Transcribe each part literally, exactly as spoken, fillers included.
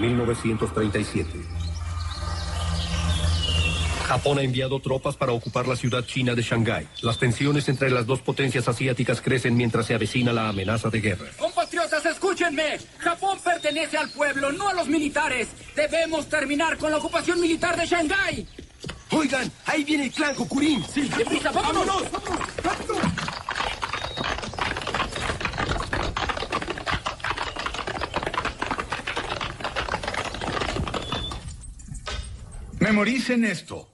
mil novecientos treinta y siete. Japón ha enviado tropas para ocupar la ciudad china de Shanghái. Las tensiones entre las dos potencias asiáticas crecen mientras se avecina la amenaza de guerra. Compatriotas, escúchenme. Japón pertenece al pueblo, no a los militares. Debemos terminar con la ocupación militar de Shanghái. Oigan, ahí viene el clan Kokurin. Sí, deprisa, vámonos. ¡Vámonos! ¡Vámonos! Memoricen esto.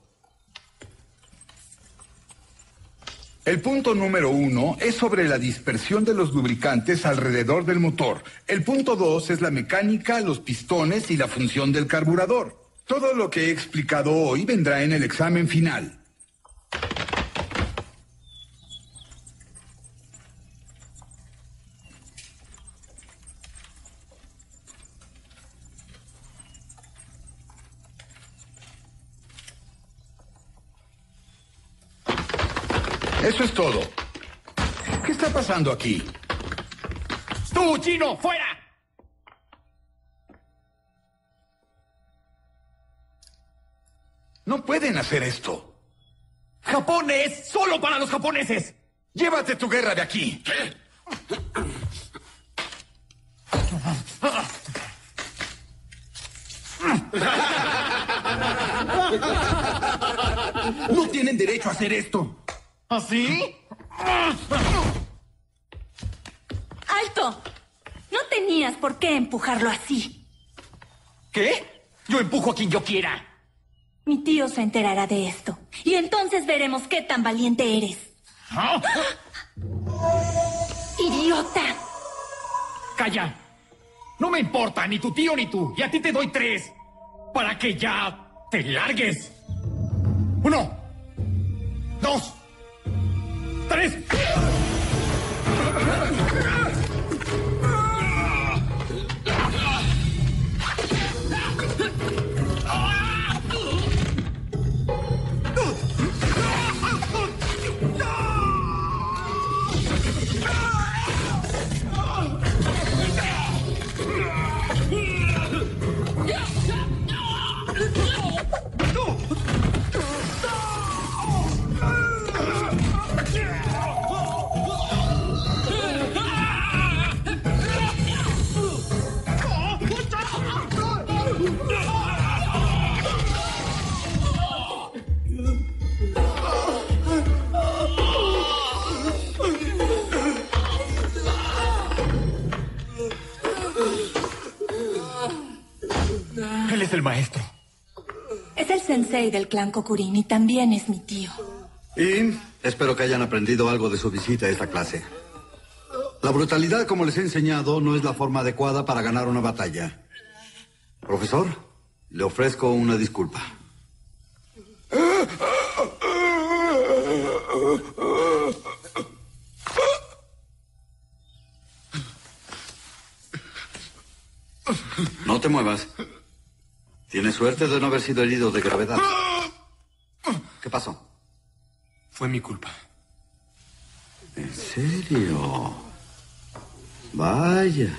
El punto número uno es sobre la dispersión de los lubricantes alrededor del motor. El punto dos es la mecánica, los pistones y la función del carburador. Todo lo que he explicado hoy vendrá en el examen final. Eso es todo. ¿Qué está pasando aquí? ¡Tú, chino! ¡Fuera! No pueden hacer esto. ¡Japón es solo para los japoneses! ¡Llévate tu guerra de aquí! ¿Qué? No tienen derecho a hacer esto. ¿Así? ¡Alto! No tenías por qué empujarlo así. ¿Qué? Yo empujo a quien yo quiera. Mi tío se enterará de esto. Y entonces veremos qué tan valiente eres. ¿Ah? ¡Ah! ¡Idiota! Calla. No me importa ni tu tío ni tú. Y a ti te doy tres. Para que ya te largues. Uno. Dos. ¡Tres! El maestro. Es el sensei del clan Kokurin y también es mi tío. Y espero que hayan aprendido algo de su visita a esta clase. La brutalidad, como les he enseñado, no es la forma adecuada para ganar una batalla. Profesor, Le ofrezco una disculpa. No te muevas. Tienes suerte de no haber sido herido de gravedad. ¿Qué pasó? Fue mi culpa. ¿En serio? Vaya.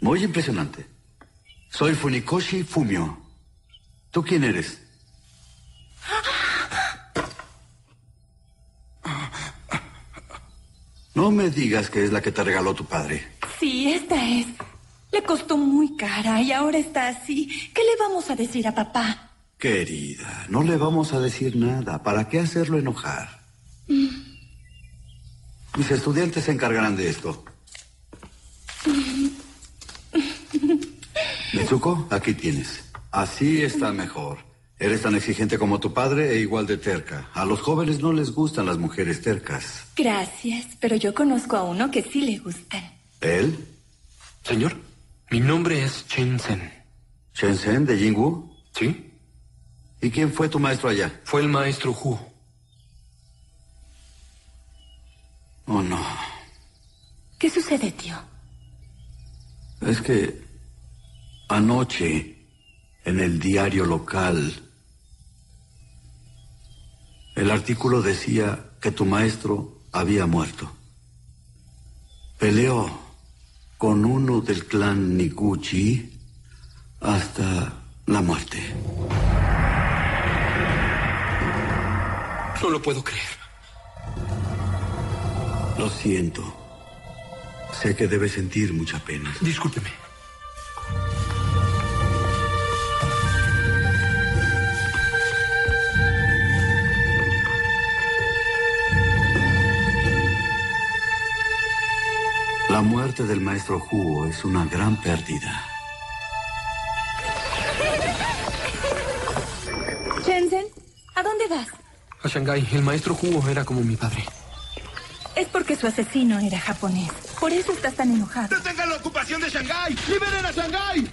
Muy impresionante. Soy Funakoshi Fumio. ¿Tú quién eres? No me digas que es la que te regaló tu padre. Sí, esta es. Le costó muy cara y ahora está así. ¿Qué le vamos a decir a papá? Querida, no le vamos a decir nada. ¿Para qué hacerlo enojar? Mm. Mis estudiantes se encargarán de esto. Mitsuko, aquí tienes. Así está mejor. Eres tan exigente como tu padre e igual de terca. A los jóvenes no les gustan las mujeres tercas. Gracias, pero yo conozco a uno que sí le gustan. ¿Él? Señor, mi nombre es Chen Zhen. ¿Chen Zhen de Jingwu? Sí. ¿Y quién fue tu maestro allá? Fue el maestro Huo. Oh, no. ¿Qué sucede, tío? Es que anoche, en el diario local, el artículo decía que tu maestro había muerto. Peleó con uno del clan Niguchi hasta la muerte. No lo puedo creer. Lo siento. Sé que debes sentir mucha pena. Discúlpeme. La muerte del maestro Huo es una gran pérdida. Chen Zhen, ¿a dónde vas? A Shanghái. El maestro Huo era como mi padre. Es porque su asesino era japonés. Por eso estás tan enojado. ¡Detengan la ocupación de Shanghái! ¡Liberen a Shanghái!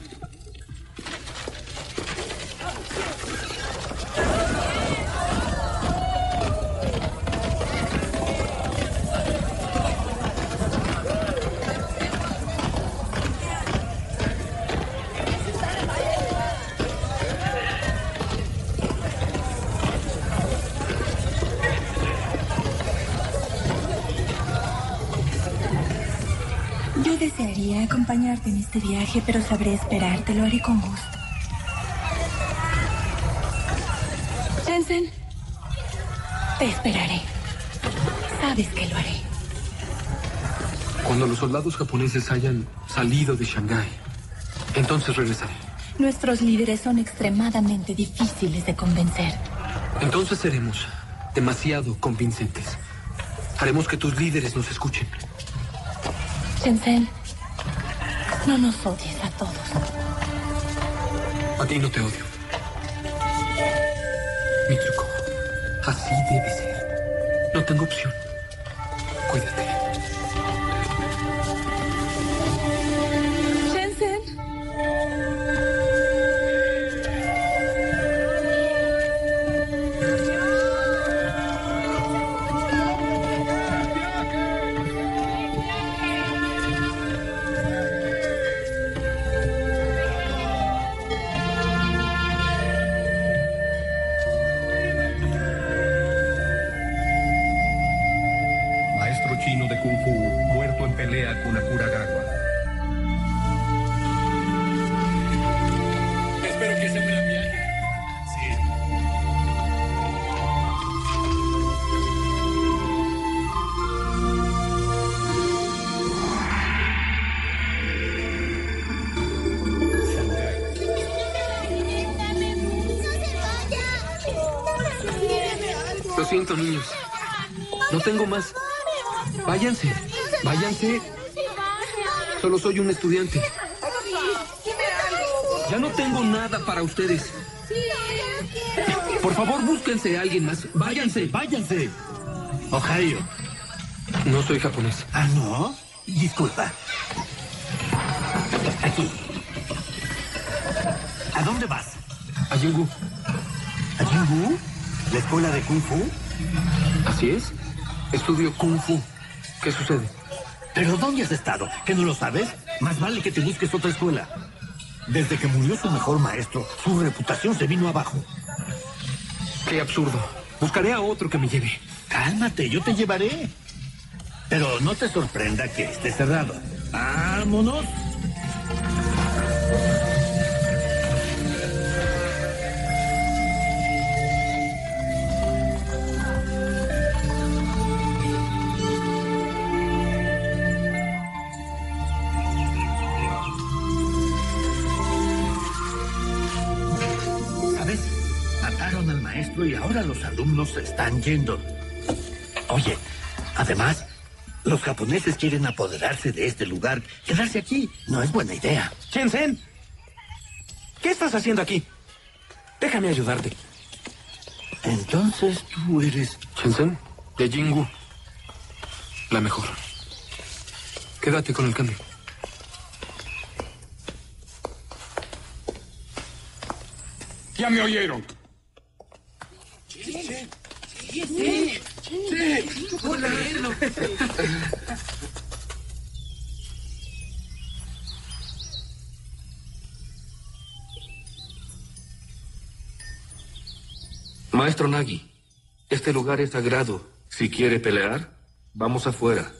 Desearía acompañarte en este viaje, pero sabré esperarte, lo haré con gusto. Chen Zhen, te esperaré. Sabes que lo haré. Cuando los soldados japoneses hayan salido de Shanghái, entonces regresaré. Nuestros líderes son extremadamente difíciles de convencer. Entonces seremos demasiado convincentes. Haremos que tus líderes nos escuchen. Chen Zhen, no nos odies a todos. A ti no te odio. Mitsuko, así debe ser. No tengo opción. Cuídate. Chen Zhen. Con Akuragawa. Espero que sea un gran viaje. Sí. Lo siento, niños. No tengo más. Váyanse. Váyanse. Solo soy un estudiante. Ya no tengo nada para ustedes. Por favor, búsquense a alguien más. Váyanse, váyanse. Ohio. No soy japonés. Ah, ¿no? Disculpa. Aquí. ¿A dónde vas? A Jingwu. ¿A Jingwu? ¿La escuela de Kung Fu? Así es. Estudio Kung Fu. ¿Qué sucede? ¿Pero dónde has estado? ¿Que no lo sabes? Más vale que te busques otra escuela. Desde que murió su mejor maestro, su reputación se vino abajo. Qué absurdo. Buscaré a otro que me lleve. Cálmate, yo te llevaré. Pero no te sorprenda que esté cerrado. ¡Vámonos! Y ahora los alumnos se están yendo. Oye, además, los japoneses quieren apoderarse de este lugar. Quedarse aquí no es buena idea. Chen Zhen, ¿qué estás haciendo aquí? Déjame ayudarte. Entonces tú eres... Chen Zhen, de Jingwu. La mejor. Quédate con el cambio. Ya me oyeron. Sí, sí, sí, sí. Hola. Maestro Nagi, este lugar es sagrado. Si quiere pelear, vamos afuera.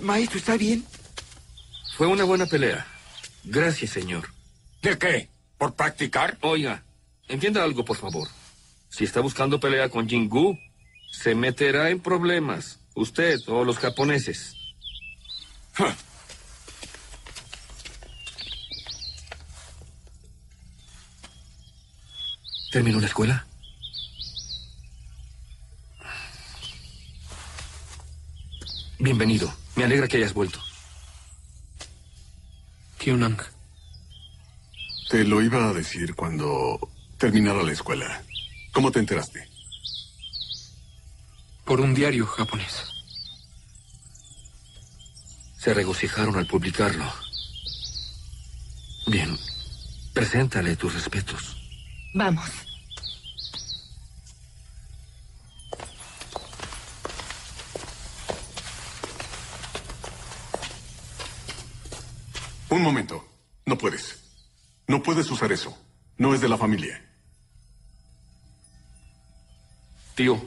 Maestro, ¿está bien? Fue una buena pelea. Gracias, señor. ¿De qué? ¿Por practicar? Oiga, entienda algo, por favor. Si está buscando pelea con Jingwu, se meterá en problemas. Usted o los japoneses. Huh. ¿Terminó la escuela? Bienvenido. Me alegra que hayas vuelto. Tío Nang. Te lo iba a decir cuando terminara la escuela. ¿Cómo te enteraste? Por un diario japonés. Se regocijaron al publicarlo. Bien. Preséntale tus respetos. Vamos. Un momento. No puedes. No puedes usar eso. No es de la familia. Tío,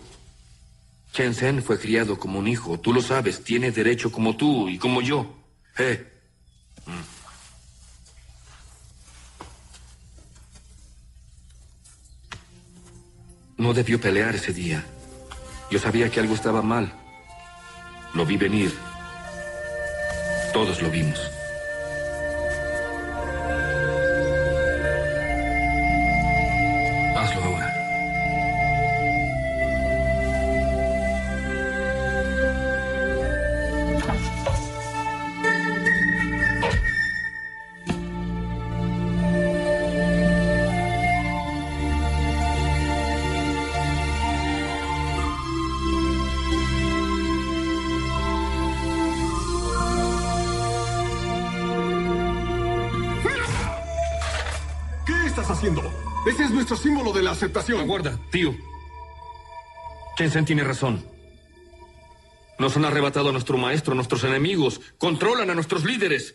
Chen Zhen fue criado como un hijo. Tú lo sabes. Tiene derecho como tú y como yo. Eh. No debió pelear ese día. Yo sabía que algo estaba mal. Lo vi venir. Todos lo vimos. Nuestro símbolo de la aceptación. Aguarda, tío. Chen Zhen tiene razón. Nos han arrebatado a nuestro maestro, nuestros enemigos. Controlan a nuestros líderes.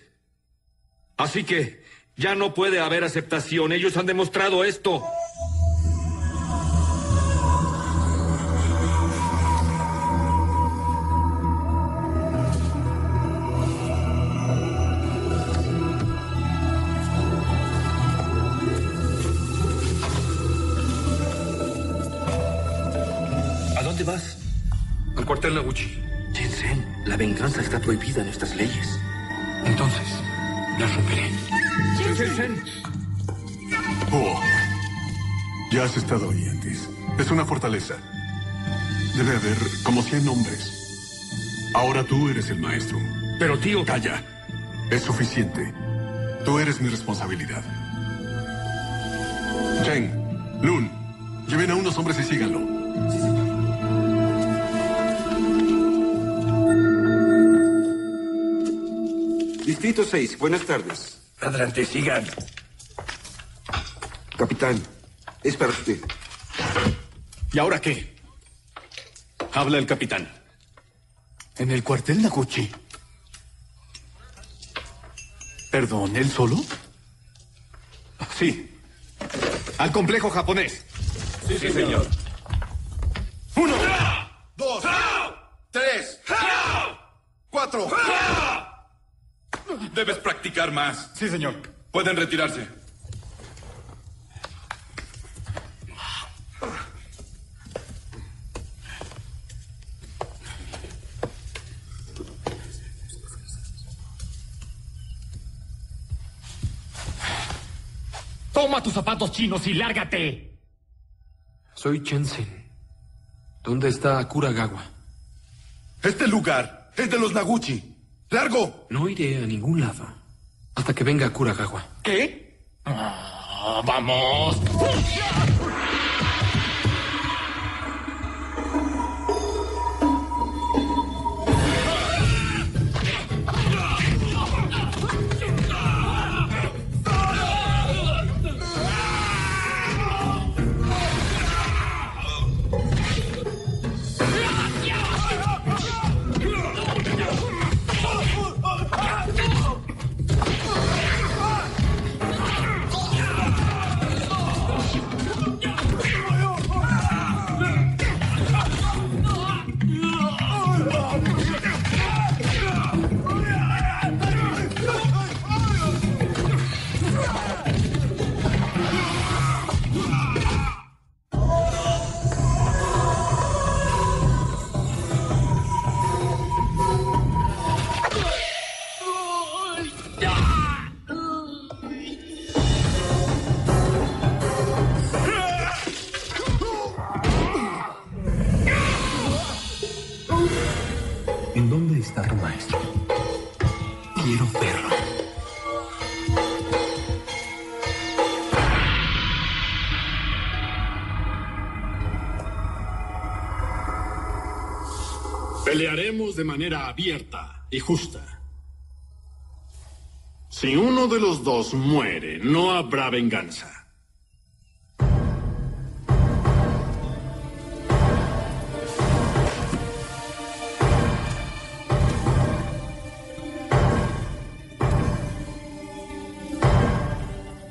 Así que ya no puede haber aceptación. Ellos han demostrado esto. cuartel Niguchi. Chen Zhen, la venganza está prohibida en estas leyes. Entonces, la romperé. Chen Zhen. Huo, ya has estado ahí antes. Es una fortaleza. Debe haber como cien hombres. Ahora tú eres el maestro. Pero tío... Calla. Es suficiente. Tú eres mi responsabilidad. Cheng, Lun, lleven a unos hombres y síganlo. Distrito seis, buenas tardes. Adelante, sigan. Capitán, es para usted. ¿Y ahora qué? Habla el capitán. En el cuartel Niguchi. ¿Perdón, él solo? Sí. Al complejo japonés. Sí, sí, sí señor. señor. Uno. Dos. Tres. Cuatro. Debes practicar más. Sí, señor. Pueden retirarse. Toma tus zapatos chinos y lárgate. Soy Chen Zhen. ¿Dónde está Akuragawa? Este lugar es de los Niguchi. ¡Largo! No iré a ningún lado hasta que venga Akuragawa. ¿Qué? Ah, ¡vamos! Pelearemos de manera abierta y justa. Si uno de los dos muere, no habrá venganza.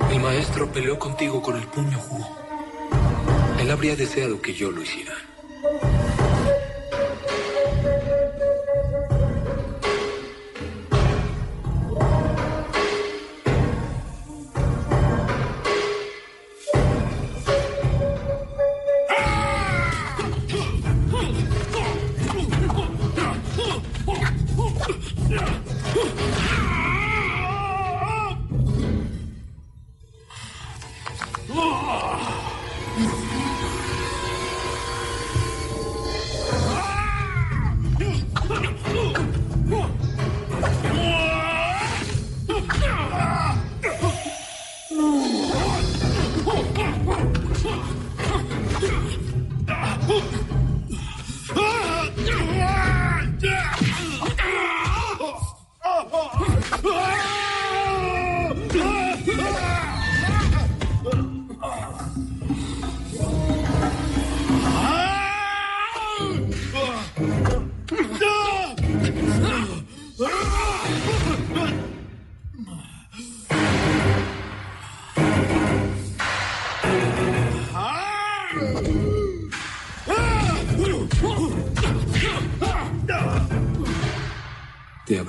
Mi maestro peleó contigo con el puño, Huo. Él habría deseado que yo lo hiciera.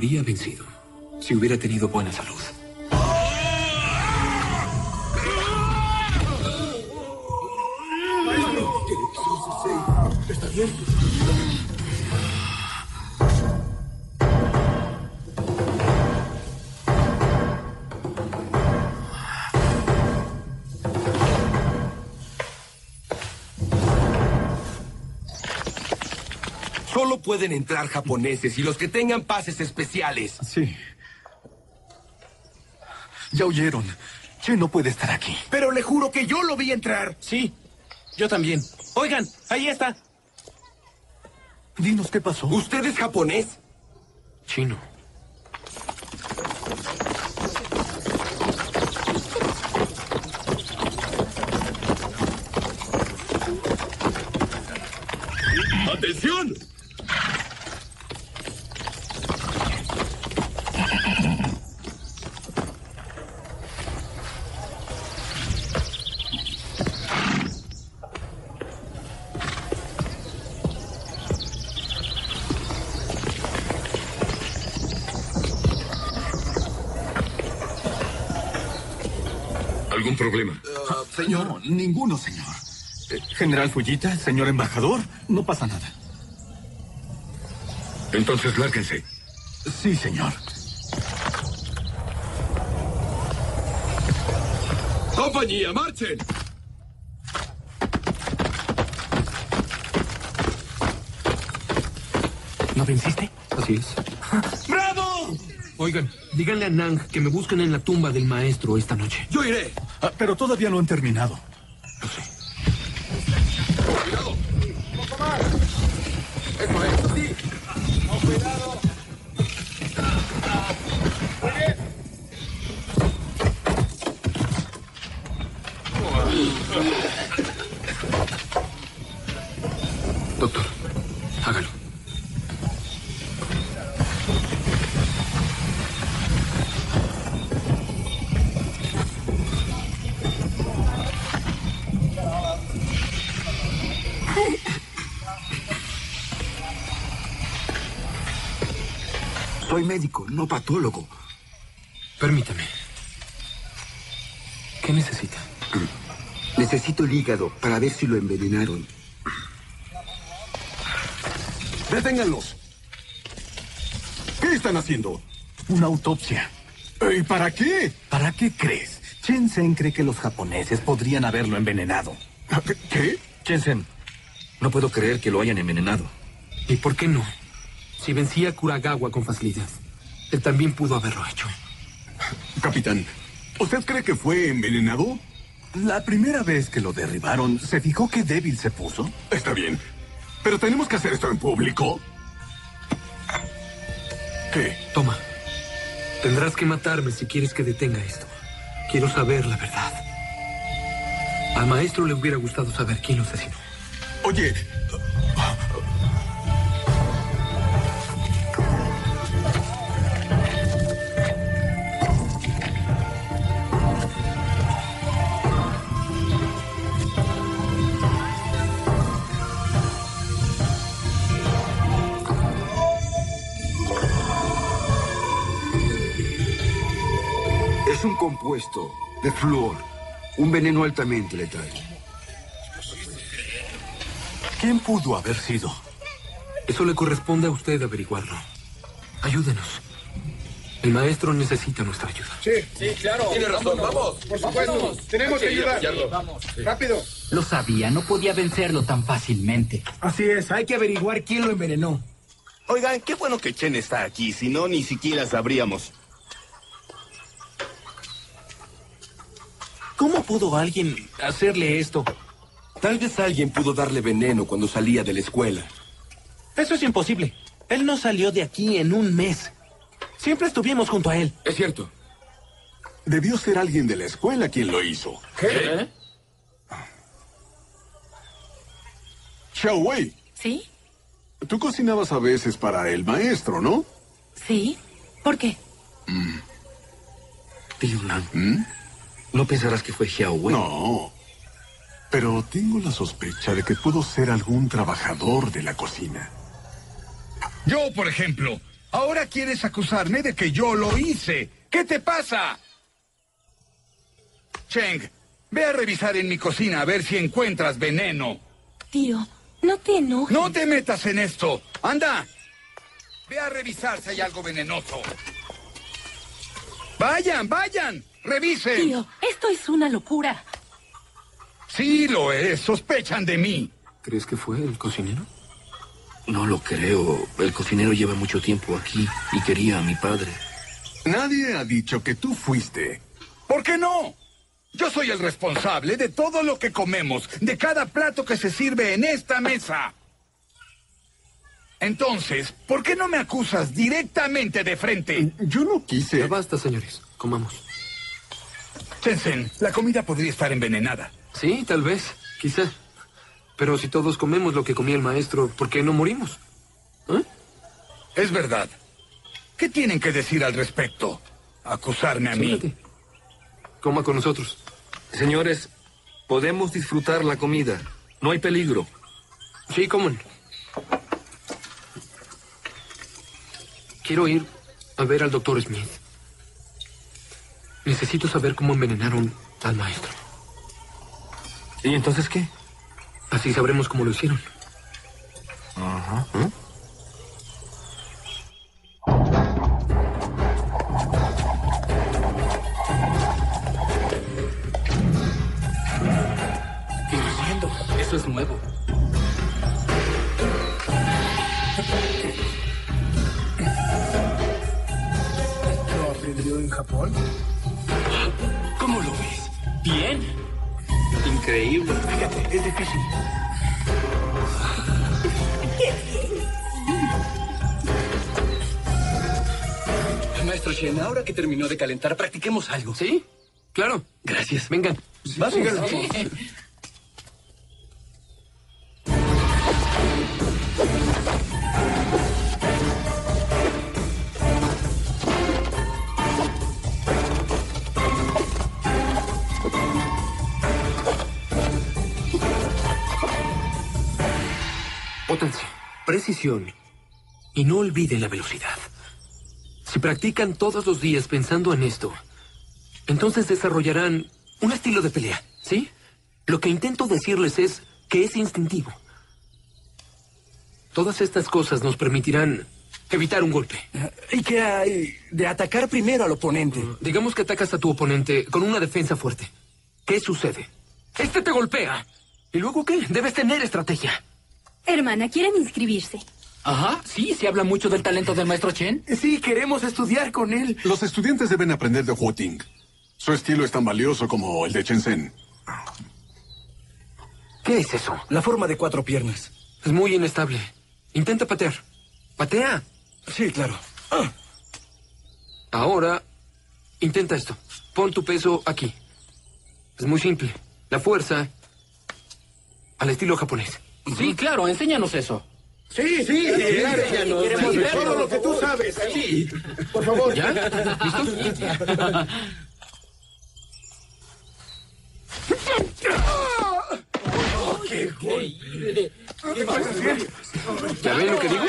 Habría vencido si hubiera tenido buena salud. Maestro, ¿está bien? Solo pueden entrar japoneses y los que tengan pases especiales. Sí. Ya oyeron. Che no puede estar aquí. Pero le juro que yo lo vi entrar. Sí, yo también. Oigan, ahí está. Dinos qué pasó. ¿Usted es japonés? Chino. ¡Atención! ¿Algún problema? Uh, señor, no, ninguno, señor. General Fujita, señor embajador, no pasa nada. Entonces, lárguense. Sí, señor. Compañía, marchen. ¿No venciste? Así es. ¡Bravo! Oigan, díganle a Nang que me busquen en la tumba del maestro esta noche. Yo iré. Ah, pero todavía no han terminado. Lo sé. Cuidado. Un poco más. Eso es. Cuidado. Muy bien. Doctor, hágalo. Soy médico, no patólogo. Permítame. ¿Qué necesita? Necesito el hígado para ver si lo envenenaron. ¡Deténganlos! ¿Qué están haciendo? Una autopsia. ¿Y para qué? ¿Para qué crees? Chen Zhen cree que los japoneses podrían haberlo envenenado. ¿Qué? Chen Zhen, no puedo creer que lo hayan envenenado. ¿Y por qué no? Si vencía a Kuragawa con facilidad, él también pudo haberlo hecho. Capitán, ¿usted cree que fue envenenado? La primera vez que lo derribaron, ¿se fijó qué débil se puso? Está bien, pero tenemos que hacer esto en público. ¿Qué? Toma, tendrás que matarme si quieres que detenga esto. Quiero saber la verdad. Al maestro le hubiera gustado saber quién lo asesinó. Oye... Es un compuesto de flúor, un veneno altamente letal. ¿Quién pudo haber sido? Eso le corresponde a usted averiguarlo. Ayúdenos. El maestro necesita nuestra ayuda. Sí, sí, claro. Tiene razón, vamos. vamos. Por supuesto, vamos. tenemos que ayudarlo. Vamos, sí. Rápido. Lo sabía, no podía vencerlo tan fácilmente. Así es, hay que averiguar quién lo envenenó. Oigan, qué bueno que Chen está aquí, si no, ni siquiera sabríamos. ¿Cómo pudo alguien hacerle esto? Tal vez alguien pudo darle veneno cuando salía de la escuela. Eso es imposible. Él no salió de aquí en un mes. Siempre estuvimos junto a él. Es cierto. Debió ser alguien de la escuela quien lo hizo. ¿Qué? Xiao Wei. ¿Sí? Tú cocinabas a veces para el maestro, ¿no? Sí. ¿Por qué? Mm. Tío Nang. ¿Mm? ¿No pensarás que fue Xiao Wei? No, pero tengo la sospecha de que pudo ser algún trabajador de la cocina. Yo, por ejemplo. Ahora quieres acusarme de que yo lo hice. ¿Qué te pasa? Cheng, ve a revisar en mi cocina a ver si encuentras veneno. Tío, no te enojes. No te metas en esto. Anda, ve a revisar si hay algo venenoso. Vayan, vayan. ¡Revisen! Tío, esto es una locura. Sí lo es. Sospechan de mí. ¿Crees que fue el cocinero? No lo creo. El cocinero lleva mucho tiempo aquí y quería a mi padre. Nadie ha dicho que tú fuiste. ¿Por qué no? Yo soy el responsable de todo lo que comemos, de cada plato que se sirve en esta mesa. Entonces, ¿por qué no me acusas directamente de frente? Yo no quise. Ya basta, señores. Comamos. Chen Zhen, la comida podría estar envenenada. Sí, tal vez. Quizá. Pero si todos comemos lo que comía el maestro, ¿por qué no morimos? ¿Eh? Es verdad. ¿Qué tienen que decir al respecto? Acusarme a Siéntate. mí. Coma con nosotros. Señores, podemos disfrutar la comida. No hay peligro. Sí, coman. Quiero ir a ver al doctor Smith. Necesito saber cómo envenenaron al maestro. ¿Y entonces qué? Así sabremos cómo lo hicieron. Ajá. Uh-huh. ¿Eh? Hirviendo. Eso es nuevo. ¿Lo aprendió en Japón? ¿Cómo lo ves? Bien. Increíble. Fíjate, es difícil. Maestro Chen, ahora que terminó de calentar, practiquemos algo. ¿Sí? Claro. Gracias. Venga. Sí, vamos. Sí, vamos. Sí. Precisión. Y no olviden la velocidad. Si practican todos los días pensando en esto, entonces desarrollarán un estilo de pelea, ¿sí? Lo que intento decirles es que es instintivo. Todas estas cosas nos permitirán evitar un golpe. ¿Y qué hay de atacar primero al oponente? Digamos que atacas a tu oponente con una defensa fuerte. ¿Qué sucede? Este te golpea. ¿Y luego qué? Debes tener estrategia. Hermana, ¿quieren inscribirse? Ajá, sí, se habla mucho del talento del maestro Chen. Sí, queremos estudiar con él. Los estudiantes deben aprender de Huo Ting. Su estilo es tan valioso como el de Chen Zhen. ¿Qué es eso? La forma de cuatro piernas. Es muy inestable. Intenta patear. ¿Patea? Sí, claro. Ah. Ahora, intenta esto. Pon tu peso aquí. Es muy simple. La fuerza al estilo japonés. Sí, claro, enséñanos eso. Sí, sí, claro, sí, sí, queremos ver todo lo que tú sabes. Sí, por favor. ¿Ya? ¿Listos? Oh, ¡qué joder! ¿Qué vas a hacer? ¿Ya ven lo que digo?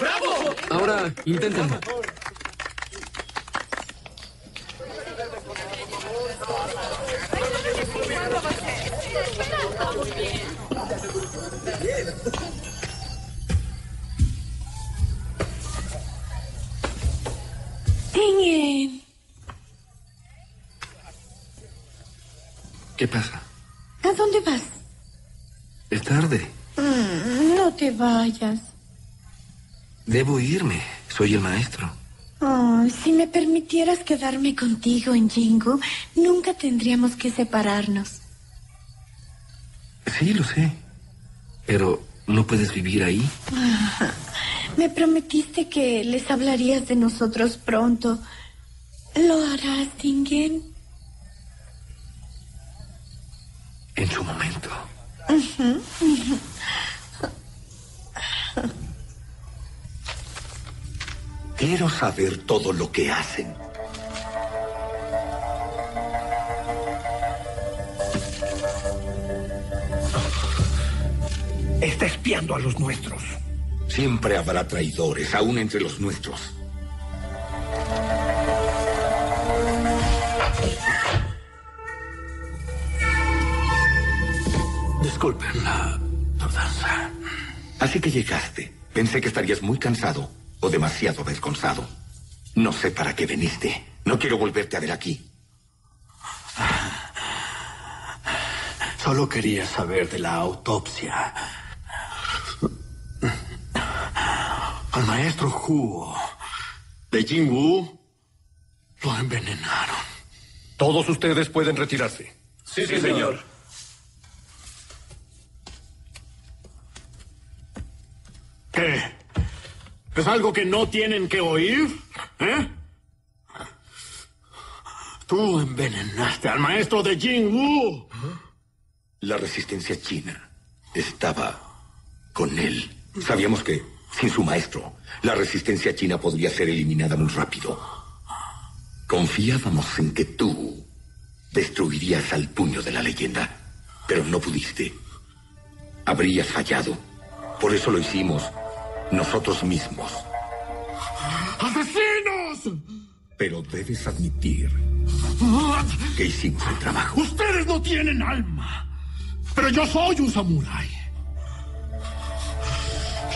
¡Bravo! Ahora, inténtenlo. Ting-En. ¿Qué pasa? ¿A dónde vas? Es tarde. Mm, no te vayas. Debo irme. Soy el maestro. Oh, si me permitieras quedarme contigo en Jingwu, nunca tendríamos que separarnos. Sí, lo sé. Pero no puedes vivir ahí. Ah, me prometiste que les hablarías de nosotros pronto. ¿Lo harás, Ting-En? En su momento. Uh-huh. Uh-huh. Quiero saber todo lo que hacen. Está espiando a los nuestros. Siempre habrá traidores, aún entre los nuestros. Disculpen la tardanza. Así que llegaste. Pensé que estarías muy cansado o demasiado avergonzado. No sé para qué viniste. No quiero volverte a ver aquí. Solo quería saber de la autopsia. maestro Huo de Jingwu lo envenenaron. Todos ustedes pueden retirarse. Sí, sí, sí señor. señor. ¿Qué? ¿Es algo que no tienen que oír? ¿Eh? Tú envenenaste al maestro de Jingwu. La resistencia china estaba con él. Sabíamos que, sin su maestro, la resistencia china podría ser eliminada muy rápido. Confiábamos en que tú destruirías al puño de la leyenda, pero no pudiste. Habrías fallado. Por eso lo hicimos nosotros mismos. ¡Asesinos! Pero debes admitir que hicimos el trabajo. Ustedes no tienen alma, pero yo soy un samurái.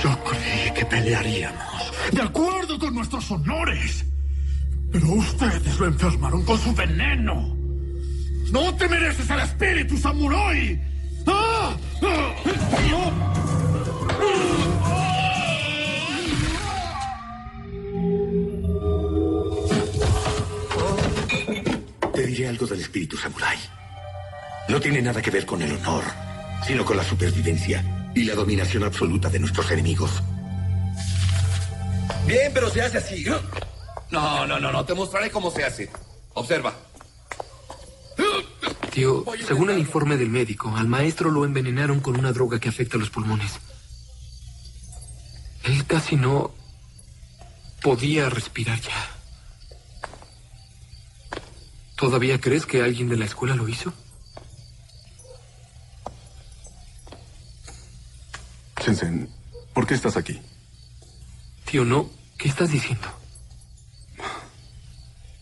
Yo creí que pelearíamos de acuerdo con nuestros honores, pero ustedes lo enfermaron con su veneno. ¡No te mereces el espíritu samurái! ¡Ah! ¡Ah! ¡Ah! Te diré algo del espíritu samurái. No tiene nada que ver con el honor, sino con la supervivencia y la dominación absoluta de nuestros enemigos. Bien, pero se hace así. No, no, no, no. Te mostraré cómo se hace. Observa. Tío, según el informe del médico, al maestro lo envenenaron con una droga que afecta los pulmones. Él casi no podía respirar ya. ¿Todavía crees que alguien de la escuela lo hizo? Chen Zhen, ¿por qué estás aquí? Tío, no. ¿Qué estás diciendo?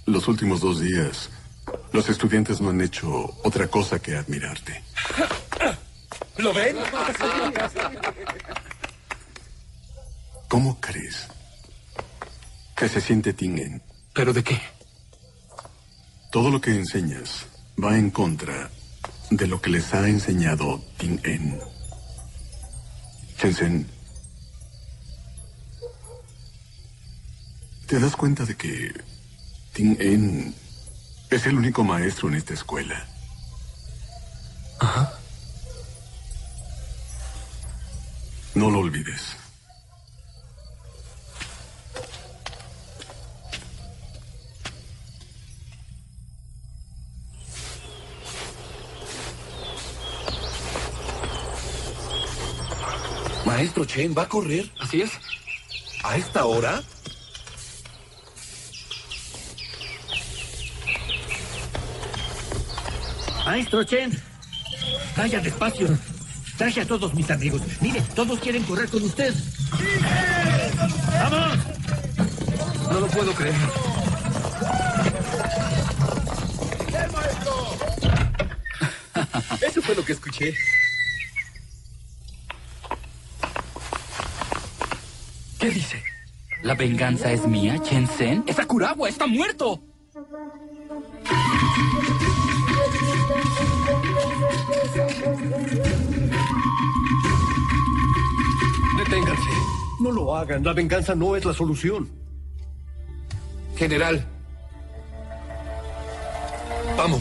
Los últimos dos días, los estudiantes no han hecho otra cosa que admirarte. ¿Lo ven? ¿Cómo crees que se siente Ting-En? ¿Pero de qué? Todo lo que enseñas va en contra de lo que les ha enseñado Ting-En. Chen Zhen, ¿te das cuenta de que Ting-En es el único maestro en esta escuela? Ajá. No lo olvides. Maestro Chen, ¿va a correr? Así es. ¿A esta hora? Maestro Chen, vaya despacio. Traje a todos mis amigos. Mire, todos quieren correr con usted. ¡Vamos! No lo puedo creer. Eso fue lo que escuché. ¿Qué dice? La venganza es mía, Chen Zhen. ¡Es Akuragawa! ¡Está muerto! Deténganse. No lo hagan. La venganza no es la solución. General. Vamos.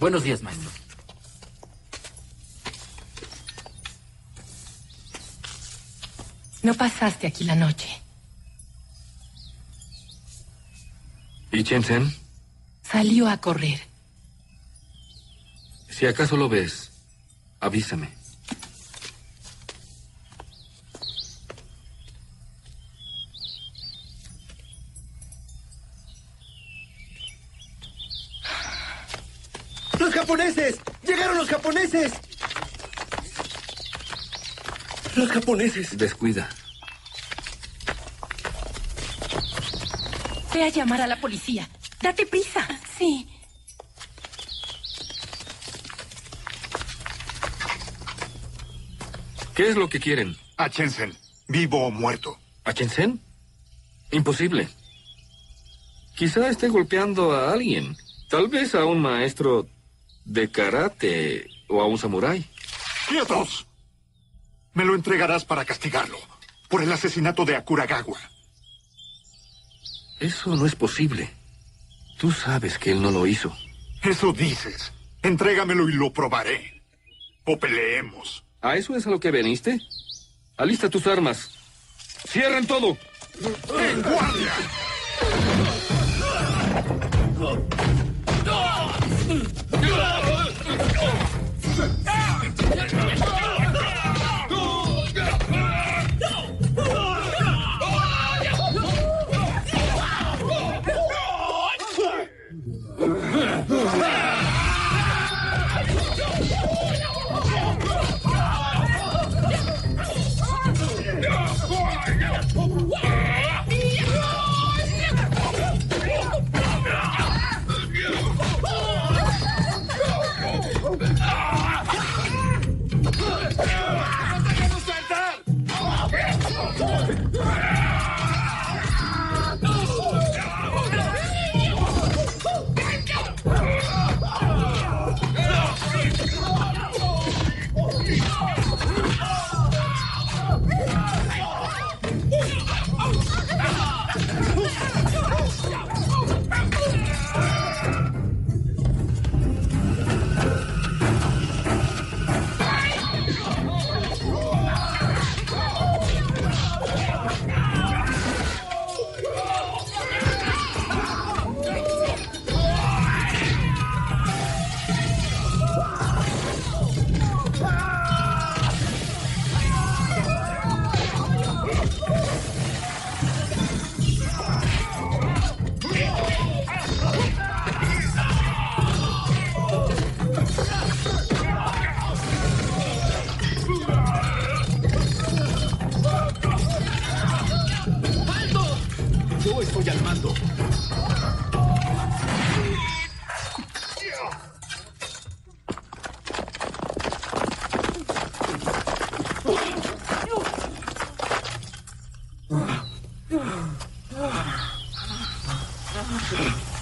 Buenos días, maestro. No pasaste aquí la noche. ¿Y Chen Zhen? Salió a correr. Si acaso lo ves, avísame. ¡Japoneses! ¡Llegaron los japoneses! ¡Los japoneses! Descuida. Ve a llamar a la policía. ¡Date prisa! Sí. ¿Qué ¿Qué es lo que quieren? A Chen Zhen, vivo o muerto. ¿A Chen Zhen? Imposible. Quizá esté golpeando a alguien. Tal vez a un maestro de karate o a un samurái. ¡Quietos! Me lo entregarás para castigarlo por el asesinato de Akuragawa. Eso no es posible. Tú sabes que él no lo hizo. Eso dices. Entrégamelo y lo probaré. O peleemos. ¿A eso es a lo que veniste? Alista tus armas. ¡Cierren todo! ¡En guardia!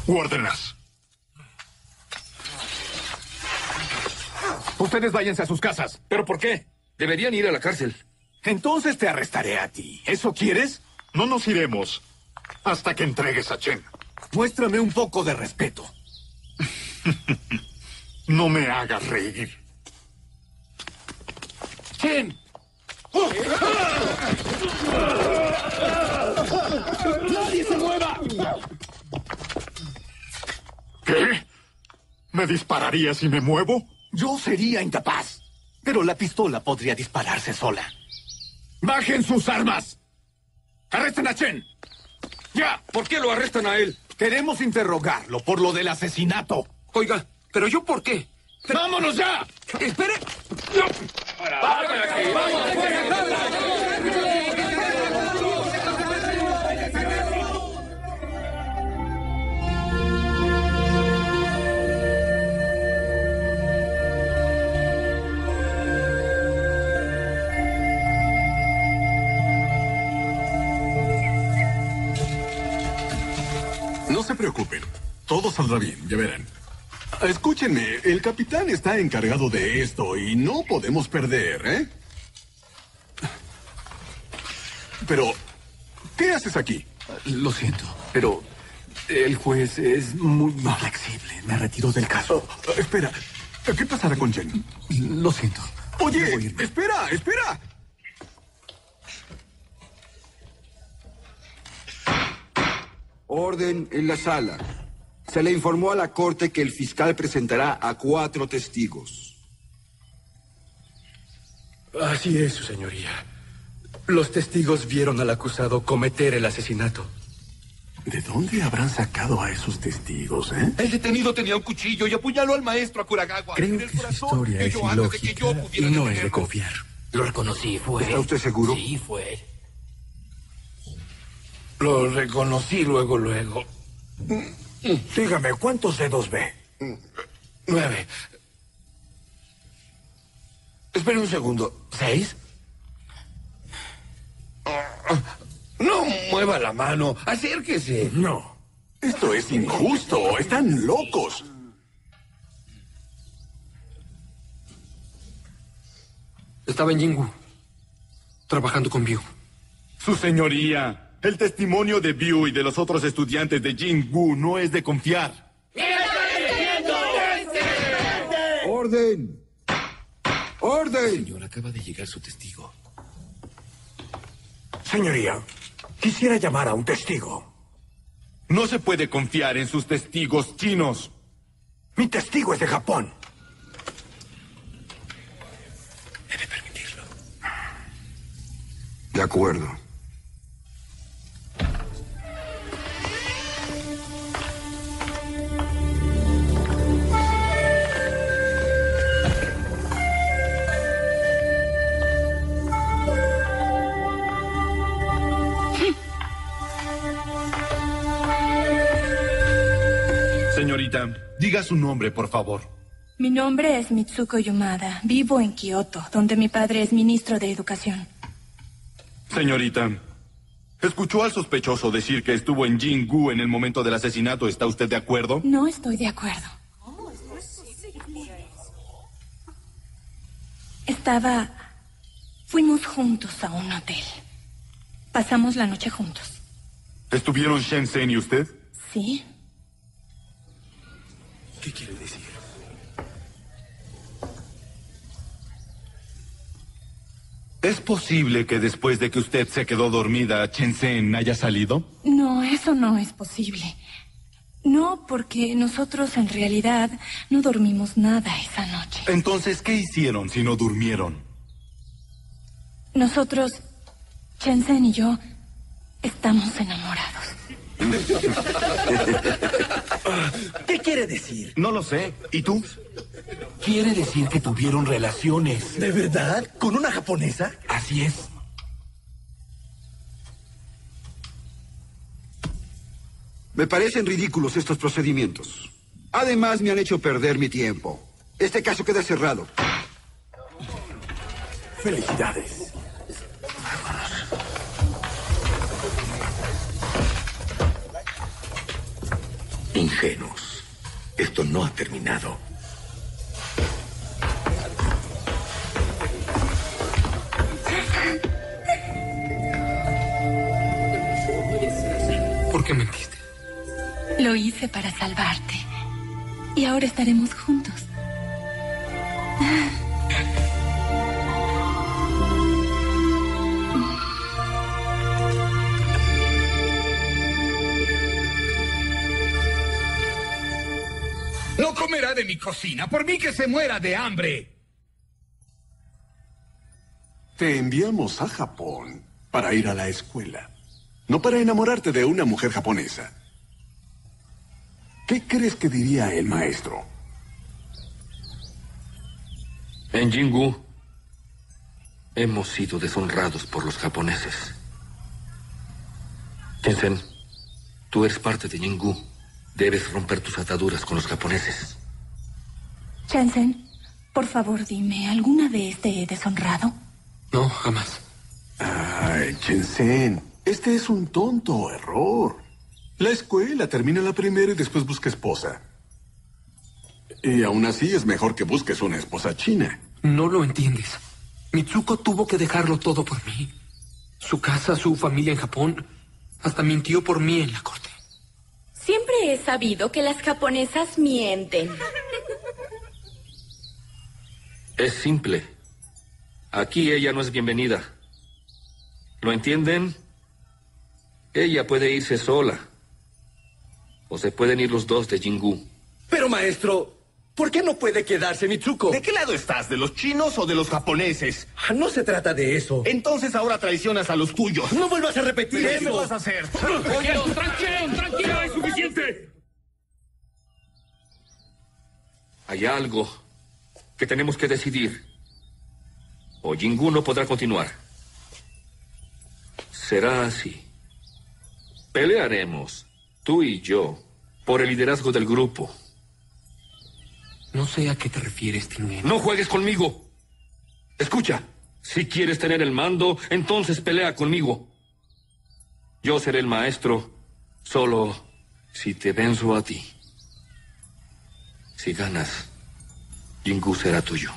¡Guárdenlas! Ustedes váyanse a sus casas. ¿Pero por qué? Deberían ir a la cárcel. Entonces te arrestaré a ti. ¿Eso quieres? No nos iremos hasta que entregues a Chen. Muéstrame un poco de respeto. No me hagas reír. ¡Chen! ¡Nadie se mueva! ¿Qué? ¿Me dispararía si me muevo? Yo sería incapaz, pero la pistola podría dispararse sola. ¡Bajen sus armas! ¡Arresten a Chen! ¡Ya! ¿Por qué lo arrestan a él? Queremos interrogarlo por lo del asesinato. Oiga, ¿pero yo por qué? Pero... ¡Vámonos ya! ¡Espere! ¡No! ¡Vámonos aquí! ¡Vámonos! ¡Vámonos! No se preocupen, todo saldrá bien, ya verán. Escúchenme, el capitán está encargado de esto y no podemos perder, ¿eh? Pero, ¿qué haces aquí? Lo siento, pero el juez es muy flexible. Me retiro del caso. Oh, espera, ¿qué pasará con Chen? Lo siento. Oye, espera, espera. Orden en la sala. Se le informó a la corte que el fiscal presentará a cuatro testigos. Así es, su señoría. Los testigos vieron al acusado cometer el asesinato. ¿De dónde habrán sacado a esos testigos, eh? El detenido tenía un cuchillo y apuñaló al maestro Akuragawa. Creo que su historia es ilógica y no es de confiar. Lo reconocí, fue él. ¿Está usted seguro? Sí, fue él. Lo reconocí luego, luego. Dígame, ¿cuántos dedos ve? Nueve. Espera un segundo. ¿Seis? No mueva la mano. Acérquese. No. Esto es injusto. Están locos. Estaba en Jingwu, trabajando con Viu. Su señoría, el testimonio de Viu y de los otros estudiantes de Jingwu no es de confiar. ¡Orden! ¡Orden! Señor, acaba de llegar su testigo. Señoría, quisiera llamar a un testigo. No se puede confiar en sus testigos chinos. Mi testigo es de Japón. Debe permitirlo. De acuerdo. Señorita, diga su nombre, por favor. Mi nombre es Mitsuko Yamada. Vivo en Kyoto, donde mi padre es ministro de Educación. Señorita, ¿escuchó al sospechoso decir que estuvo en Jingwu en el momento del asesinato? ¿Está usted de acuerdo? No estoy de acuerdo. ¿Cómo es posible? Estaba... Fuimos juntos a un hotel. Pasamos la noche juntos. ¿Estuvieron Chen Zhen y usted? Sí. ¿Qué quiere decir? ¿Es posible que después de que usted se quedó dormida, Chen Zhen haya salido? No, eso no es posible. No, porque nosotros en realidad no dormimos nada esa noche. Entonces, ¿qué hicieron si no durmieron? Nosotros, Chen Zhen y yo, estamos enamorados. ¿Qué quiere decir? No lo sé. ¿Y tú? Quiere decir que tuvieron relaciones. ¿De verdad? ¿Con una japonesa? Así es. Me parecen ridículos estos procedimientos. Además, me han hecho perder mi tiempo. Este caso queda cerrado. Felicidades. Ingenuos. Esto no ha terminado. ¿Por qué mentiste? Lo hice para salvarte. Y ahora estaremos juntos. No comerá de mi cocina, por mí que se muera de hambre. Te enviamos a Japón para ir a la escuela, no para enamorarte de una mujer japonesa. ¿Qué crees que diría el maestro? En Jingwu hemos sido deshonrados por los japoneses. Chen Zhen, tú eres parte de Jingwu. Debes romper tus ataduras con los japoneses. Chen Zhen, por favor dime, ¿alguna vez te he deshonrado? No, jamás. Ay, Chen Zhen, este es un tonto error. La escuela termina la primera y después busca esposa. Y aún así es mejor que busques una esposa china. No lo entiendes. Mitsuko tuvo que dejarlo todo por mí. Su casa, su familia en Japón, hasta mintió por mí en la corte. Siempre he sabido que las japonesas mienten. Es simple. Aquí ella no es bienvenida. ¿Lo entienden? Ella puede irse sola. O se pueden ir los dos de Jingwu. Pero, maestro, ¿por qué no puede quedarse Mitsuko? ¿De qué lado estás? ¿De los chinos o de los japoneses? Ah, no se trata de eso. Entonces ahora traicionas a los tuyos. No vuelvas a repetir eso. ¿Qué vas a hacer? ¡Tranquilo, tranquilo, tranquilo! ¡Es suficiente! Hay algo que tenemos que decidir. O Jingwu no podrá continuar. Será así. Pelearemos, tú y yo, por el liderazgo del grupo. No sé a qué te refieres, Ting-En. No juegues conmigo. Escucha, Si quieres tener el mando, entonces pelea conmigo. Yo seré el maestro, solo si te venzo a ti. Si ganas, Jingwu será tuyo.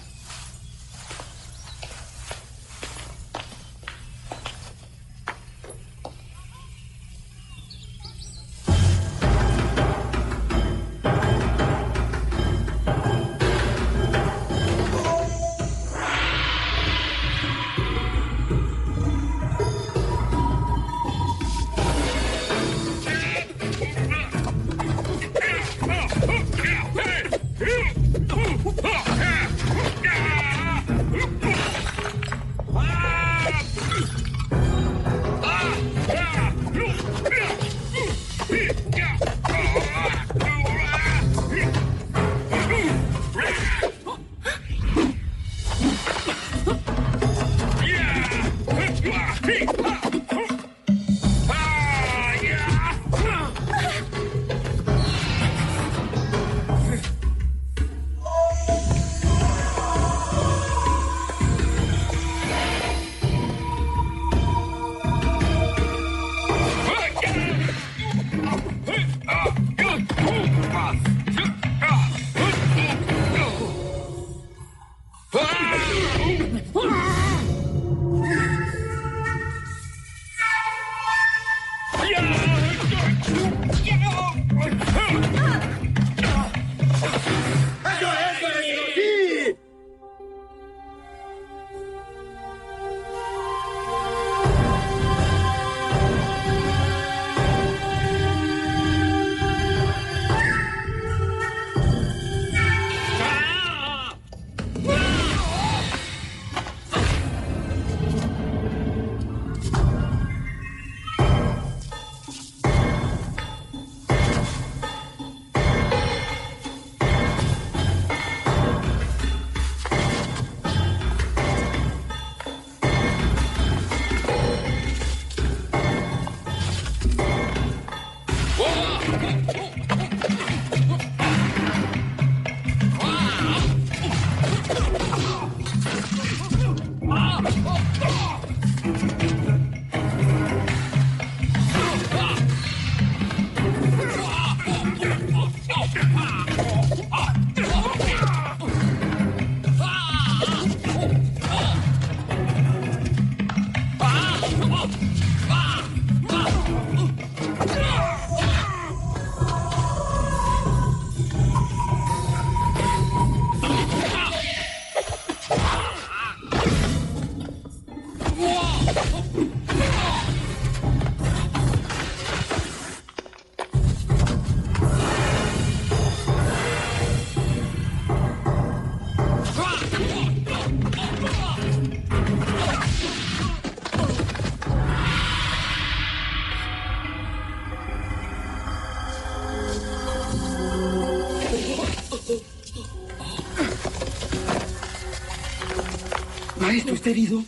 Maestro, ¿está herido?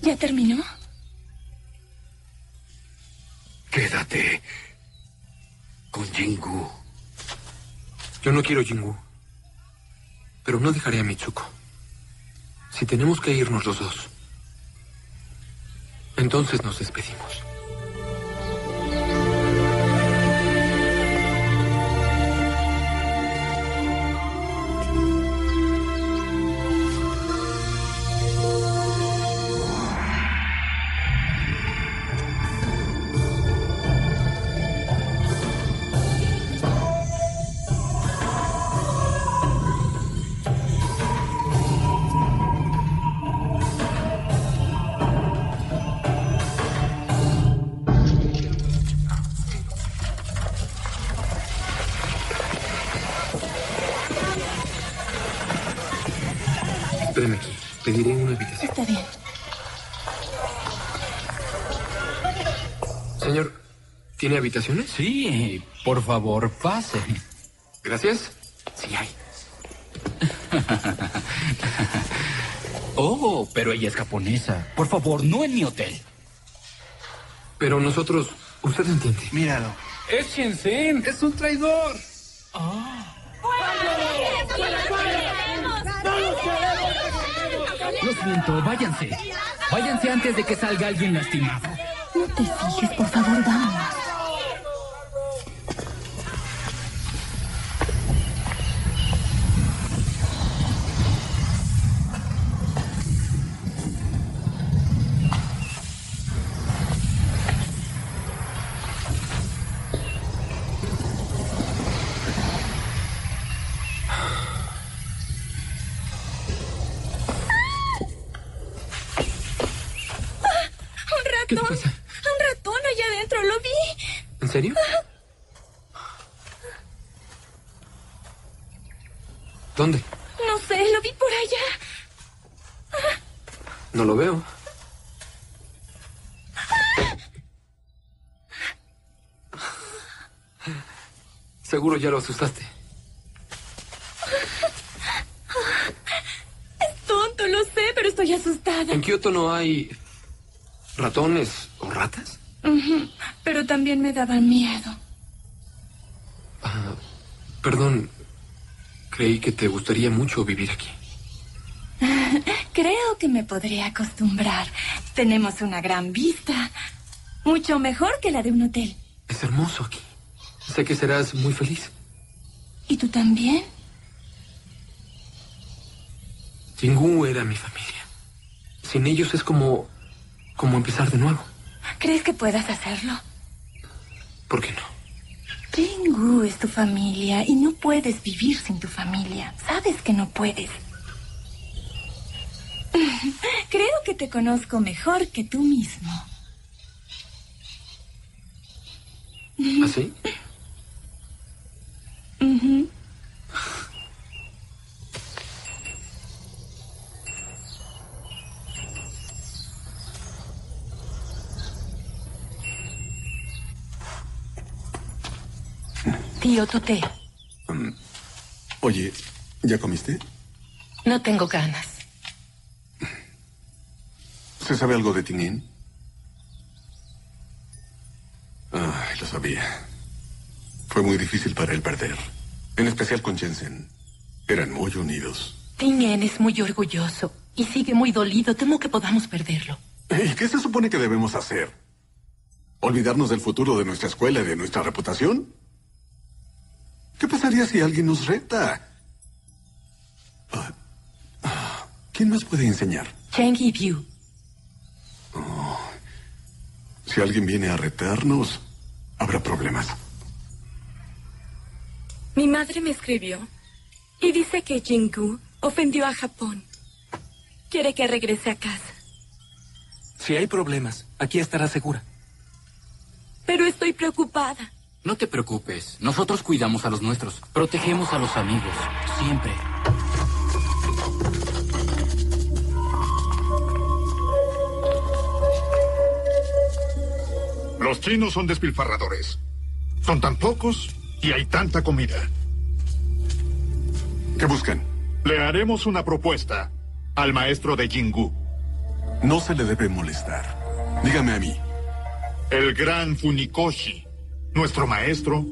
¿Ya terminó? Quédate con Jingwu. Yo no quiero Jingwu, pero no dejaré a Mitsuko. Si tenemos que irnos los dos, entonces nos despedimos. ¿Tiene habitaciones? Sí, por favor, pase. Gracias. Sí hay. Oh, pero ella es japonesa. Por favor, no en mi hotel. Pero nosotros... Usted entiende. Míralo. ¡Es Chen Zhen! ¡Es un traidor! ¡Ah! ¡No nos queremos! ¡No nos queremos! Lo siento, váyanse. Váyanse antes de que salga alguien lastimado. No te fijes, por favor, vamos. ¿Qué te pasa? Un ratón allá adentro, lo vi. ¿En serio? ¿Dónde? No sé, lo vi por allá. No lo veo. Seguro ya lo asustaste. Es tonto, lo sé, pero estoy asustada. En Kioto no hay... ¿ratones o ratas? Uh-huh. Pero también me daban miedo. Ah, perdón. Creí que te gustaría mucho vivir aquí. Creo que me podría acostumbrar. Tenemos una gran vista. Mucho mejor que la de un hotel. Es hermoso aquí. Sé que serás muy feliz. ¿Y tú también? Jingwu era mi familia. Sin ellos es como... ¿cómo empezar de nuevo? ¿Crees que puedas hacerlo? ¿Por qué no? Jingwu es tu familia y no puedes vivir sin tu familia. Sabes que no puedes. Creo que te conozco mejor que tú mismo. ¿Ah, sí? Uh-huh. Tío, tu té. Um, oye, ¿ya comiste? No tengo ganas. ¿Se sabe algo de Ting-En? Ay, lo sabía. Fue muy difícil para él perder. En especial con Chen Zhen. Eran muy unidos. Ting-En es muy orgulloso y sigue muy dolido. Temo que podamos perderlo. ¿Y qué se supone que debemos hacer? ¿Olvidarnos del futuro de nuestra escuela y de nuestra reputación? ¿Qué pasaría si alguien nos reta? ¿Quién más puede enseñar? Cheng y Viu. Oh, si alguien viene a retarnos, habrá problemas. Mi madre me escribió y dice que Jingwu ofendió a Japón. Quiere que regrese a casa. Si hay problemas, aquí estará segura. Pero estoy preocupada. No te preocupes, nosotros cuidamos a los nuestros, protegemos a los amigos, siempre. Los chinos son despilfarradores. Son tan pocos y hay tanta comida. ¿Qué buscan? Le haremos una propuesta al maestro de Jingwu. No se le debe molestar. Dígame a mí. El gran Funakoshi. Nuestro maestro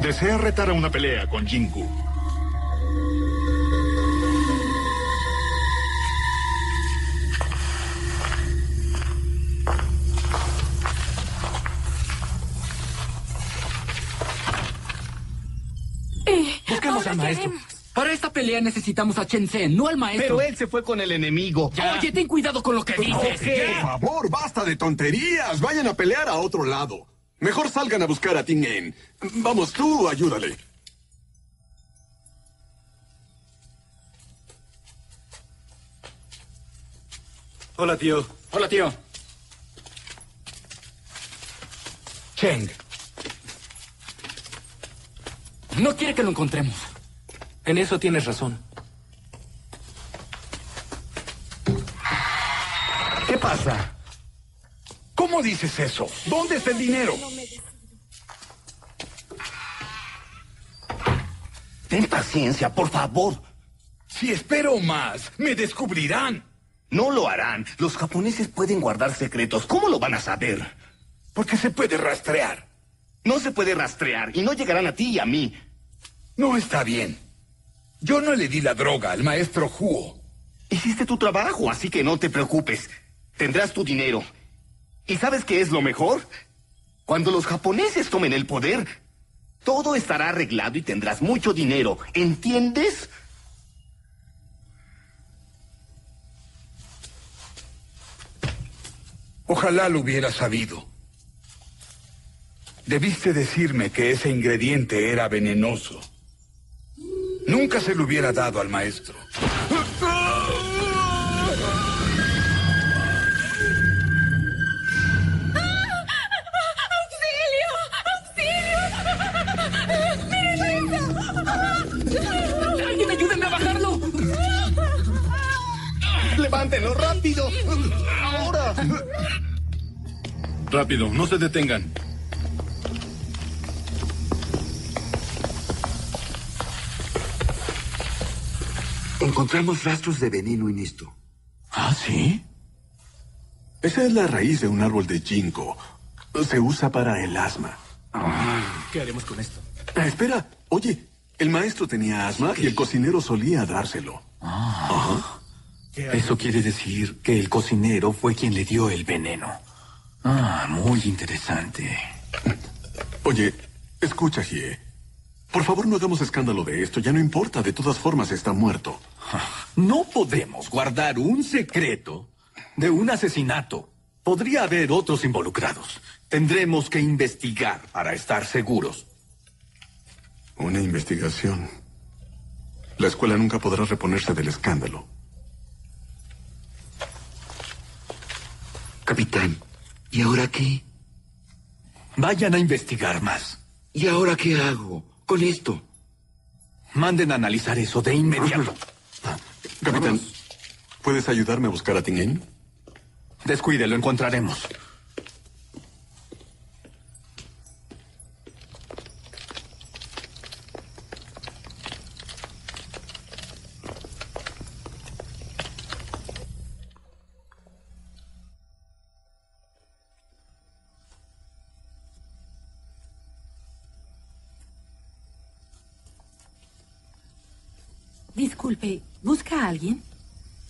desea retar a una pelea con Jingwu. Eh, Busquemos al maestro. Queremos. Para esta pelea necesitamos a Chen Zhen, no al maestro. Pero él se fue con el enemigo. Ya. Oye, ten cuidado con lo que dices. Okay. Por favor, basta de tonterías. Vayan a pelear a otro lado. Mejor salgan a buscar a Ting-En. Vamos, tú, ayúdale. Hola, tío. Hola, tío. Cheng. No quiere que lo encontremos. En eso tienes razón. ¿Qué pasa? ¿Cómo dices eso? ¿Dónde está el dinero? Ten paciencia, por favor. Si espero más, me descubrirán. No lo harán. Los japoneses pueden guardar secretos. ¿Cómo lo van a saber? Porque se puede rastrear. No se puede rastrear y no llegarán a ti y a mí. No está bien. Yo no le di la droga al maestro Huo. Hiciste tu trabajo, así que no te preocupes. Tendrás tu dinero. ¿Y sabes qué es lo mejor? Cuando los japoneses tomen el poder, todo estará arreglado y tendrás mucho dinero. ¿Entiendes? Ojalá lo hubiera sabido. Debiste decirme que ese ingrediente era venenoso. Nunca se lo hubiera dado al maestro. ¡Levántelo rápido! ¡Ahora! Rápido, no se detengan. Encontramos rastros de veneno en esto. ¿Ah, sí? Esa es la raíz de un árbol de Jinko. Se usa para el asma. Ah. ¿Qué haremos con esto? Ah, espera, oye, el maestro tenía asma y el cocinero solía dárselo. Ah. Ajá. Eso quiere decir que el cocinero fue quien le dio el veneno. Ah, muy interesante. Oye, escucha, Hie. Por favor, no hagamos escándalo de esto. Ya no importa, de todas formas está muerto. No podemos guardar un secreto de un asesinato. Podría haber otros involucrados. Tendremos que investigar para estar seguros. Una investigación. La escuela nunca podrá reponerse del escándalo. Capitán, ¿y ahora qué? Vayan a investigar más. ¿Y ahora qué hago con esto? Manden a analizar eso de inmediato. Capitán, ¿puedes ayudarme a buscar a Ting-En? Descuide, lo encontraremos. Disculpe, ¿busca a alguien?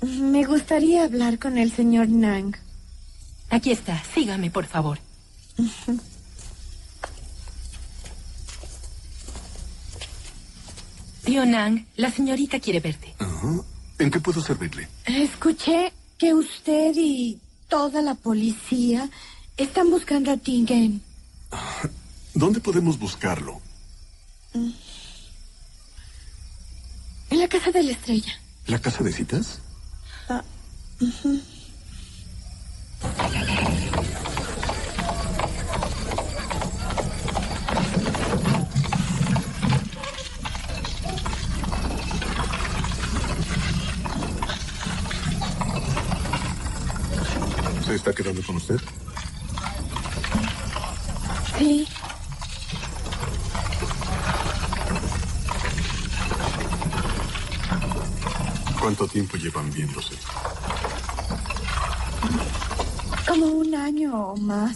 Me gustaría hablar con el señor Nang. Aquí está, sígame, por favor. Uh-huh. Tío Nang, la señorita quiere verte. Uh-huh. ¿En qué puedo servirle? Escuché que usted y toda la policía están buscando a Ting-En. ¿Dónde podemos buscarlo? Uh-huh. En la casa de la estrella. ¿La casa de citas? Ah, uh-huh. ¿Se está quedando con usted? Sí. ¿Cuánto tiempo llevan viéndose? Como un año o más.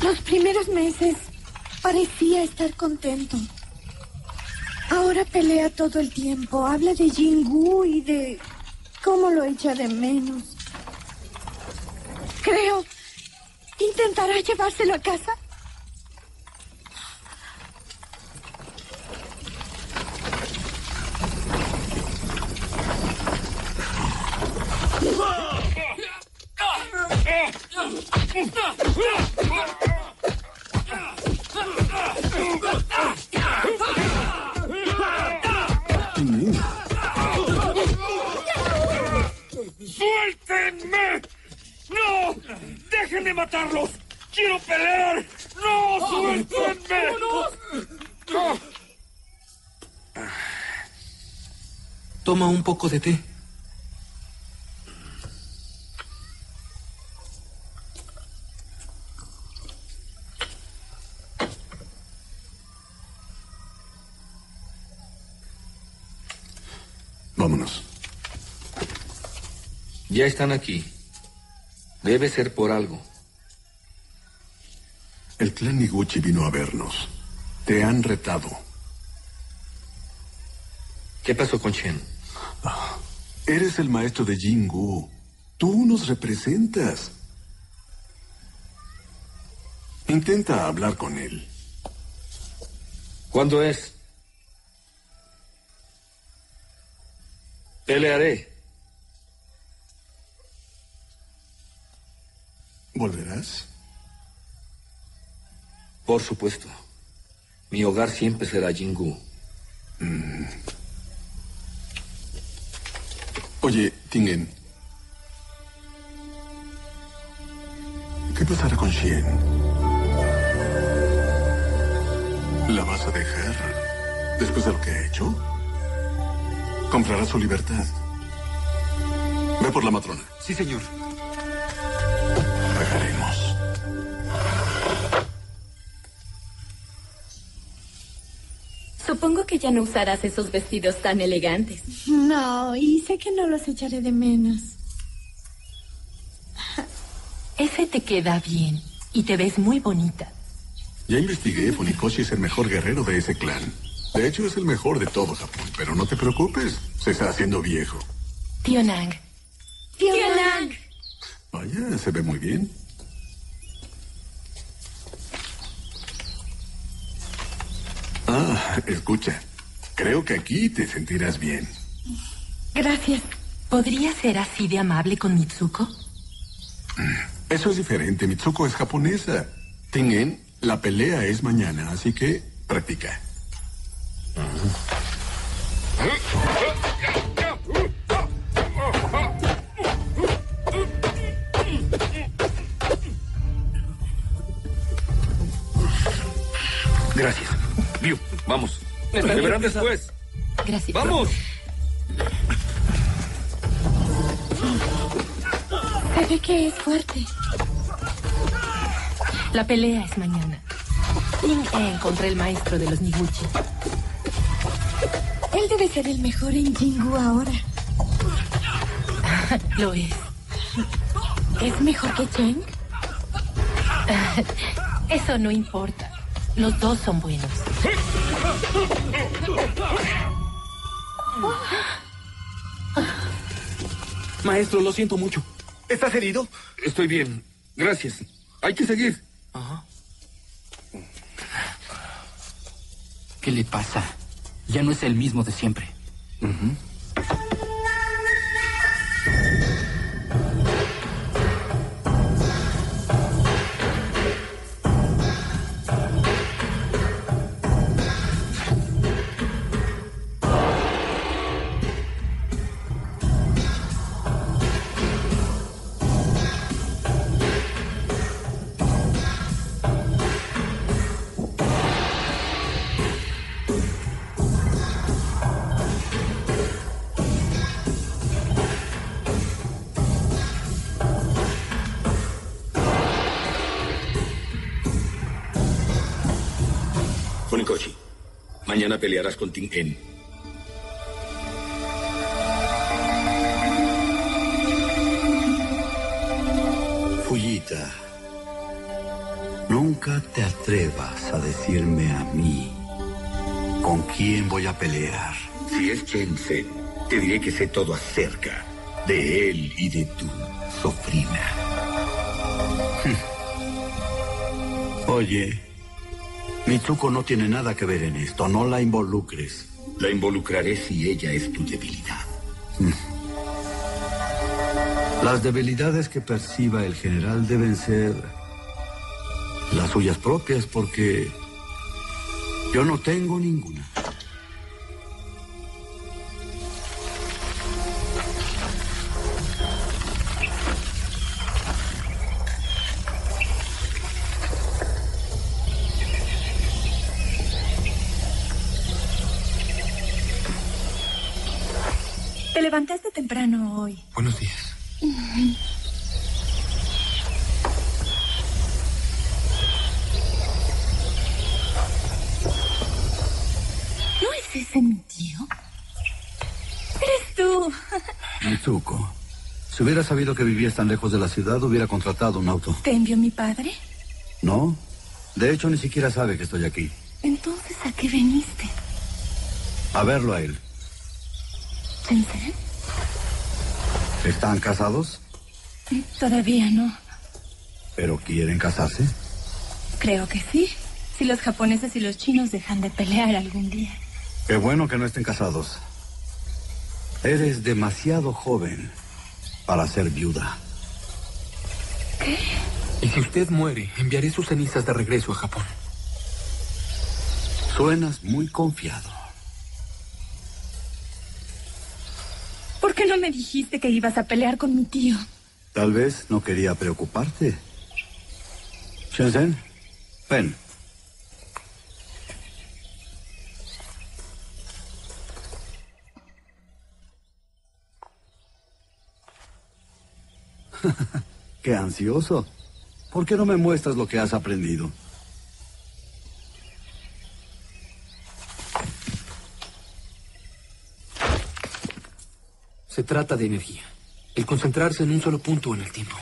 Los primeros meses parecía estar contento. Ahora pelea todo el tiempo. Habla de Jingwu y de cómo lo echa de menos. Creo intentará llevárselo a casa. ¡Suéltenme! ¡No! ¡Déjenme matarlos! ¡Quiero pelear! ¡No! ¡Suéltenme! ¡No! Toma un poco de té. Vámonos. Ya están aquí. Debe ser por algo. El clan Niguchi vino a vernos. Te han retado. ¿Qué pasó con Chen? Eres el maestro de Jingwu. Tú nos representas. Intenta hablar con él. ¿Cuándo es? Pelearé. ¿Volverás? Por supuesto. Mi hogar siempre será Jingwu. Mm. Oye, Ting-En. ¿Qué pasará con Shen? ¿La vas a dejar después de lo que ha hecho? Comprará su libertad. Ve por la matrona. Sí, señor. Pagaremos. Supongo que ya no usarás esos vestidos tan elegantes. No, y sé que no los echaré de menos. Ese te queda bien y te ves muy bonita. Ya investigué, Funakoshi es el mejor guerrero de ese clan. De hecho, es el mejor de todo Japón, pero no te preocupes, se está haciendo viejo. Tío Nang. Tío, Tío Nang. Vaya, se ve muy bien. Ah, escucha, creo que aquí te sentirás bien. Gracias. ¿Podría ser así de amable con Mitsuko? Eso es diferente, Mitsuko es japonesa. Ting-En, la pelea es mañana, así que practica. Gracias. Viu, vamos. Te verán después. Gracias. ¡Vamos! Se ve que es fuerte. La pelea es mañana. Ting-En contra el maestro de los Niguchi. Él debe ser el mejor en Jingwu ahora. Lo es. ¿Es mejor que Cheng? Eso no importa. Los dos son buenos. Maestro, lo siento mucho. ¿Estás herido? Estoy bien. Gracias. Hay que seguir. Ajá. ¿Qué le pasa? Ya no es el mismo de siempre. Uh-huh. Funakoshi, mañana pelearás con Ting-En. Fujita, nunca te atrevas a decirme a mí con quién voy a pelear. Si es Chen Zhen, te diré que sé todo acerca de él y de tu sobrina. Oye... Mitsuko no tiene nada que ver en esto, no la involucres. La involucraré si ella es tu debilidad. Las debilidades que perciba el general deben ser las suyas propias, porque yo no tengo ninguna. Te levantaste temprano hoy. Buenos días. Mm-hmm. ¿No es ese mi tío? Eres tú. Mitsuko, si hubiera sabido que vivías tan lejos de la ciudad, hubiera contratado un auto. ¿Te envió mi padre? No. De hecho, ni siquiera sabe que estoy aquí. Entonces, ¿a qué viniste? A verlo a él. ¿Chen Zhen? ¿Están casados? Todavía no. ¿Pero quieren casarse? Creo que sí. Si los japoneses y los chinos dejan de pelear algún día. Qué bueno que no estén casados. Eres demasiado joven para ser viuda. ¿Qué? Y si usted muere, enviaré sus cenizas de regreso a Japón. Suenas muy confiado. ¿Por qué no me dijiste que ibas a pelear con mi tío? Tal vez no quería preocuparte. Chen Zhen, ven. ¡Qué ansioso! ¿Por qué no me muestras lo que has aprendido? Se trata de energía. El concentrarse en un solo punto en el tiempo.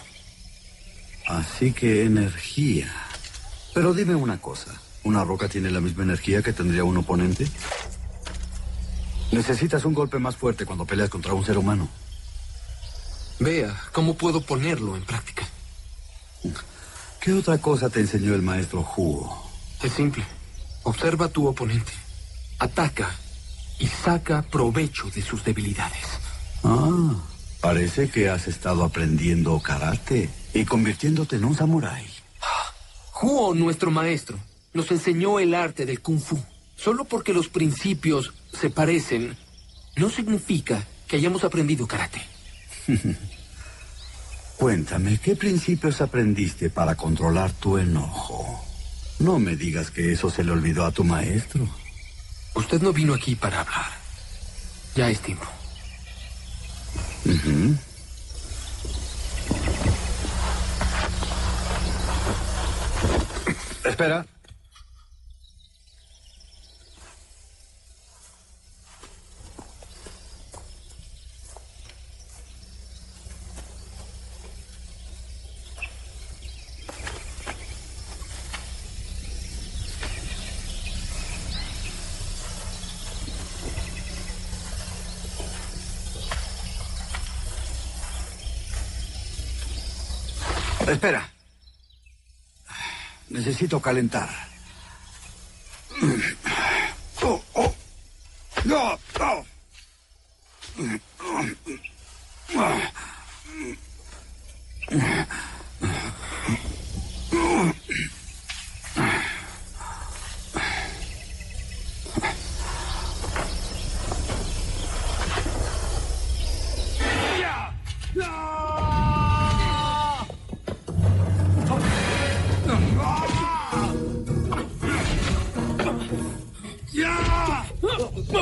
Así que energía. Pero dime una cosa. ¿Una roca tiene la misma energía que tendría un oponente? Necesitas un golpe más fuerte cuando peleas contra un ser humano. Vea, ¿cómo puedo ponerlo en práctica? ¿Qué otra cosa te enseñó el maestro Huo? Es simple. Observa a tu oponente. Ataca y saca provecho de sus debilidades. Ah, parece que has estado aprendiendo karate y convirtiéndote en un samurái. Huo, nuestro maestro, nos enseñó el arte del kung fu. Solo porque los principios se parecen, no significa que hayamos aprendido karate. Cuéntame, ¿qué principios aprendiste para controlar tu enojo? No me digas que eso se le olvidó a tu maestro. Usted no vino aquí para hablar. Ya es tiempo. Uh-huh. Espera. Espera. Necesito calentar. Oh, oh. No, no.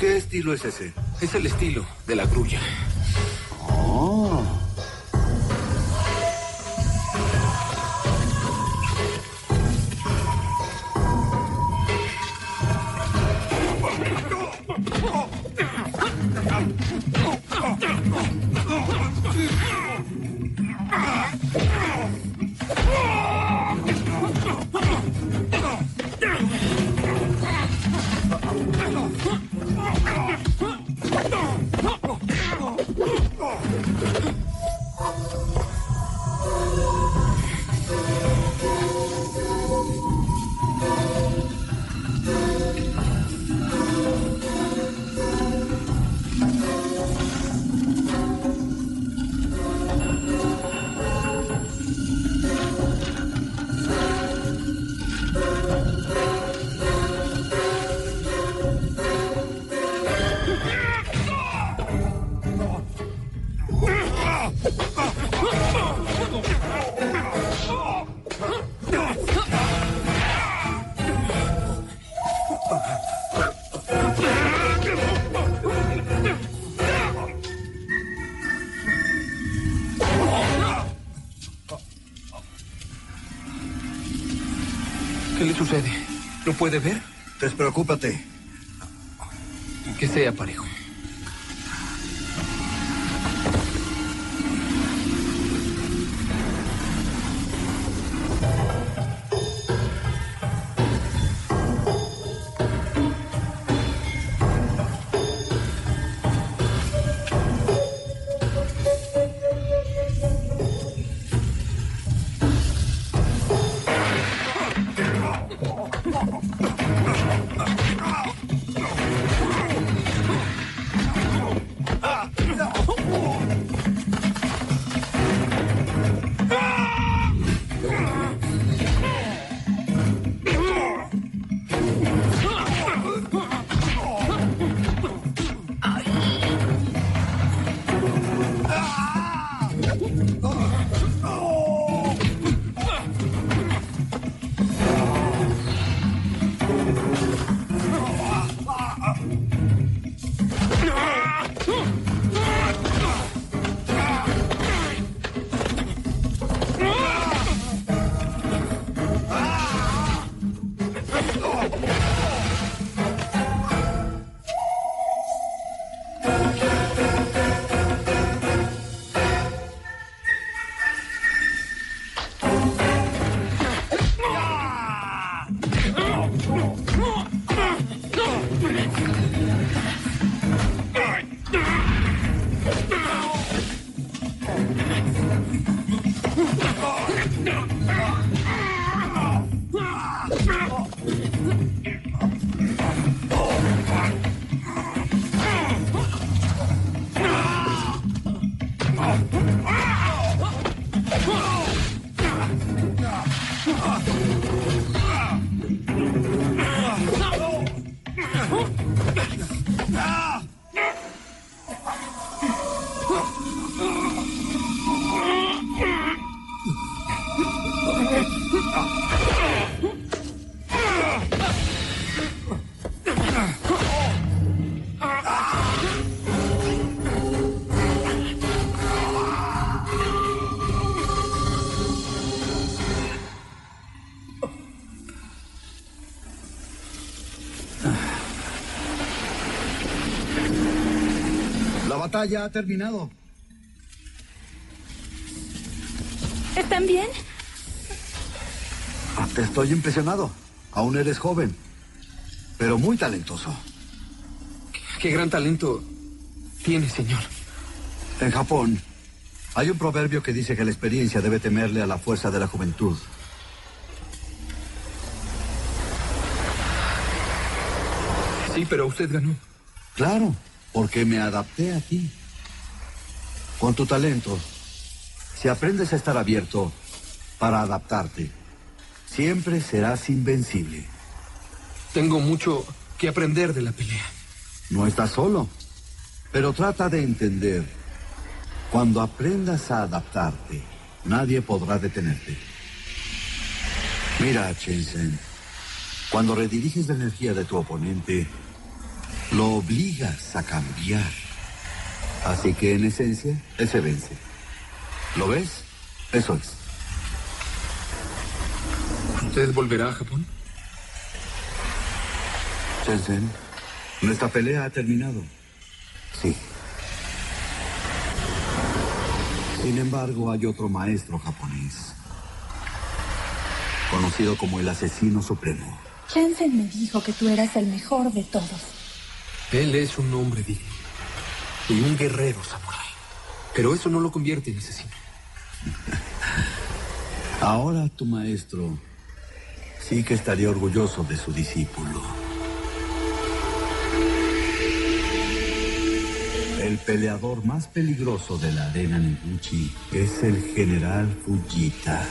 ¿Qué estilo es ese? Es el estilo de la grulla. Oh. ¡Ah! sucede? ¿Lo puede ver? Despreocúpate. Que sea parejo. La batalla ha terminado. ¿Están bien? Te estoy impresionado. Aún eres joven, pero muy talentoso. Qué, qué gran talento tiene, señor. En Japón hay un proverbio que dice que la experiencia debe temerle a la fuerza de la juventud. Sí, pero usted ganó. Claro. Porque me adapté a ti. Con tu talento, si aprendes a estar abierto para adaptarte, siempre serás invencible. Tengo mucho que aprender de la pelea. No estás solo, pero trata de entender. Cuando aprendas a adaptarte, nadie podrá detenerte. Mira, Chen Zhen, cuando rediriges la energía de tu oponente, lo obligas a cambiar. Así que, en esencia, él se vence. ¿Lo ves? Eso es. ¿Usted volverá a Japón? Chen Zhen, nuestra pelea ha terminado. Sí. Sin embargo, hay otro maestro japonés, conocido como el asesino supremo. Chen Zhen me dijo que tú eras el mejor de todos. Él es un hombre digno y un guerrero samurái, pero eso no lo convierte en asesino. Ahora tu maestro sí que estaría orgulloso de su discípulo. El peleador más peligroso de la arena Niguchi es el general Fujita.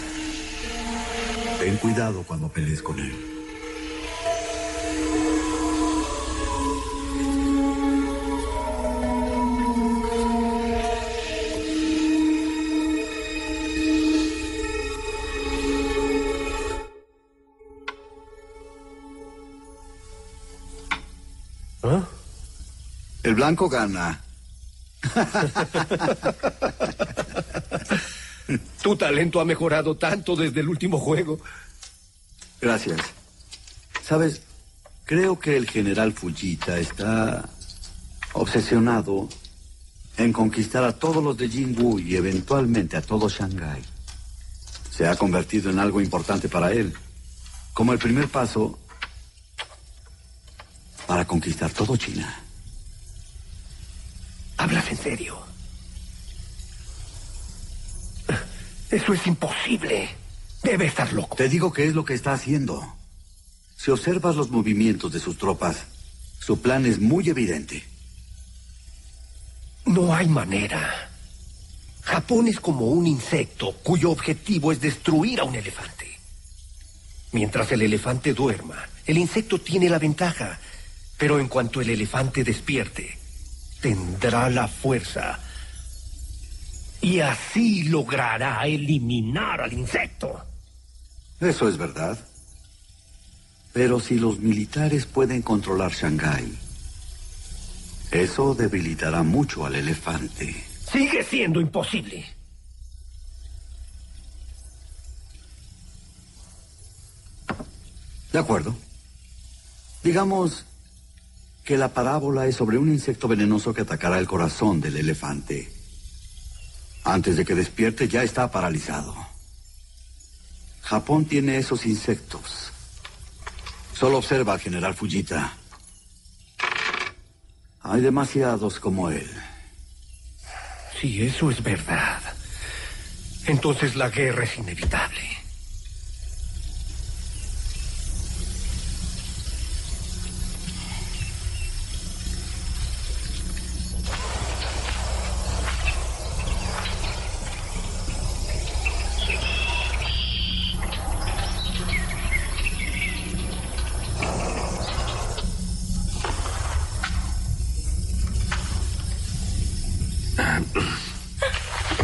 Ten cuidado cuando pelees con él. El blanco gana. Tu talento ha mejorado tanto desde el último juego. Gracias. Sabes, creo que el general Fujita está obsesionado en conquistar a todos los de Jingwu y eventualmente a todo Shanghái. Se ha convertido en algo importante para él, como el primer paso para conquistar todo China. ¿Hablas en serio? Eso es imposible. Debe estar loco. Te digo que es lo que está haciendo. Si observas los movimientos de sus tropas, su plan es muy evidente. No hay manera. Japón es como un insecto cuyo objetivo es destruir a un elefante. Mientras el elefante duerma, el insecto tiene la ventaja. Pero en cuanto el elefante despierte, tendrá la fuerza. Y así logrará eliminar al insecto. Eso es verdad. Pero si los militares pueden controlar Shanghái, eso debilitará mucho al elefante. Sigue siendo imposible. De acuerdo. Digamos que la parábola es sobre un insecto venenoso que atacará el corazón del elefante. Antes de que despierte ya está paralizado. Japón tiene esos insectos. Solo observa al general Fujita. Hay demasiados como él. Si eso es verdad, entonces la guerra es inevitable.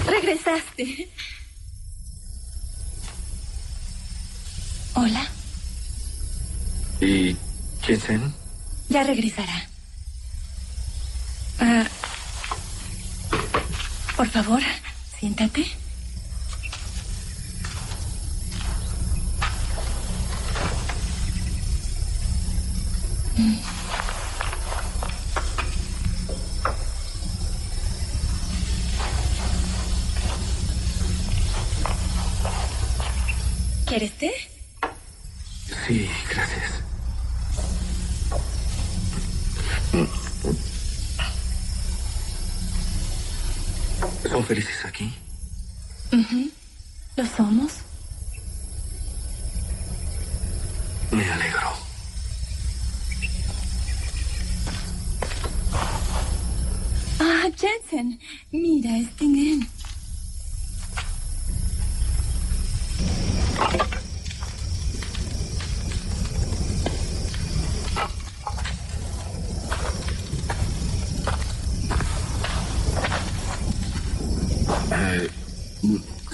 Regresaste. Hola. ¿Y Chen Zhen? Ya regresará. Uh, por favor, siéntate. Mm. ¿Quieres té? Sí, gracias. ¿Son felices aquí? Uh-huh. Lo somos. Me alegro. Ah, Jensen. Mira, es Ting-En.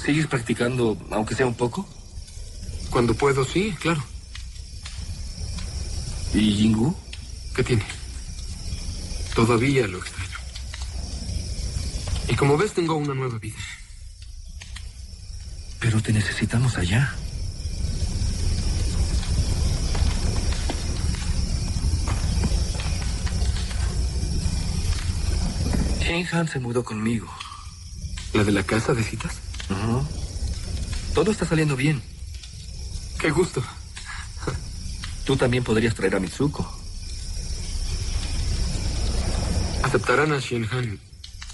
¿Sigues practicando, aunque sea un poco? Cuando puedo, sí, claro. ¿Y Jingwu? ¿Qué tiene? Todavía lo extraño. Y como ves, tengo una nueva vida. Pero te necesitamos allá. Shinhan se mudó conmigo. ¿La de la casa de citas? Uh-huh. Todo está saliendo bien. Qué gusto. Tú también podrías traer a Mitsuko. Aceptarán a Shinhan,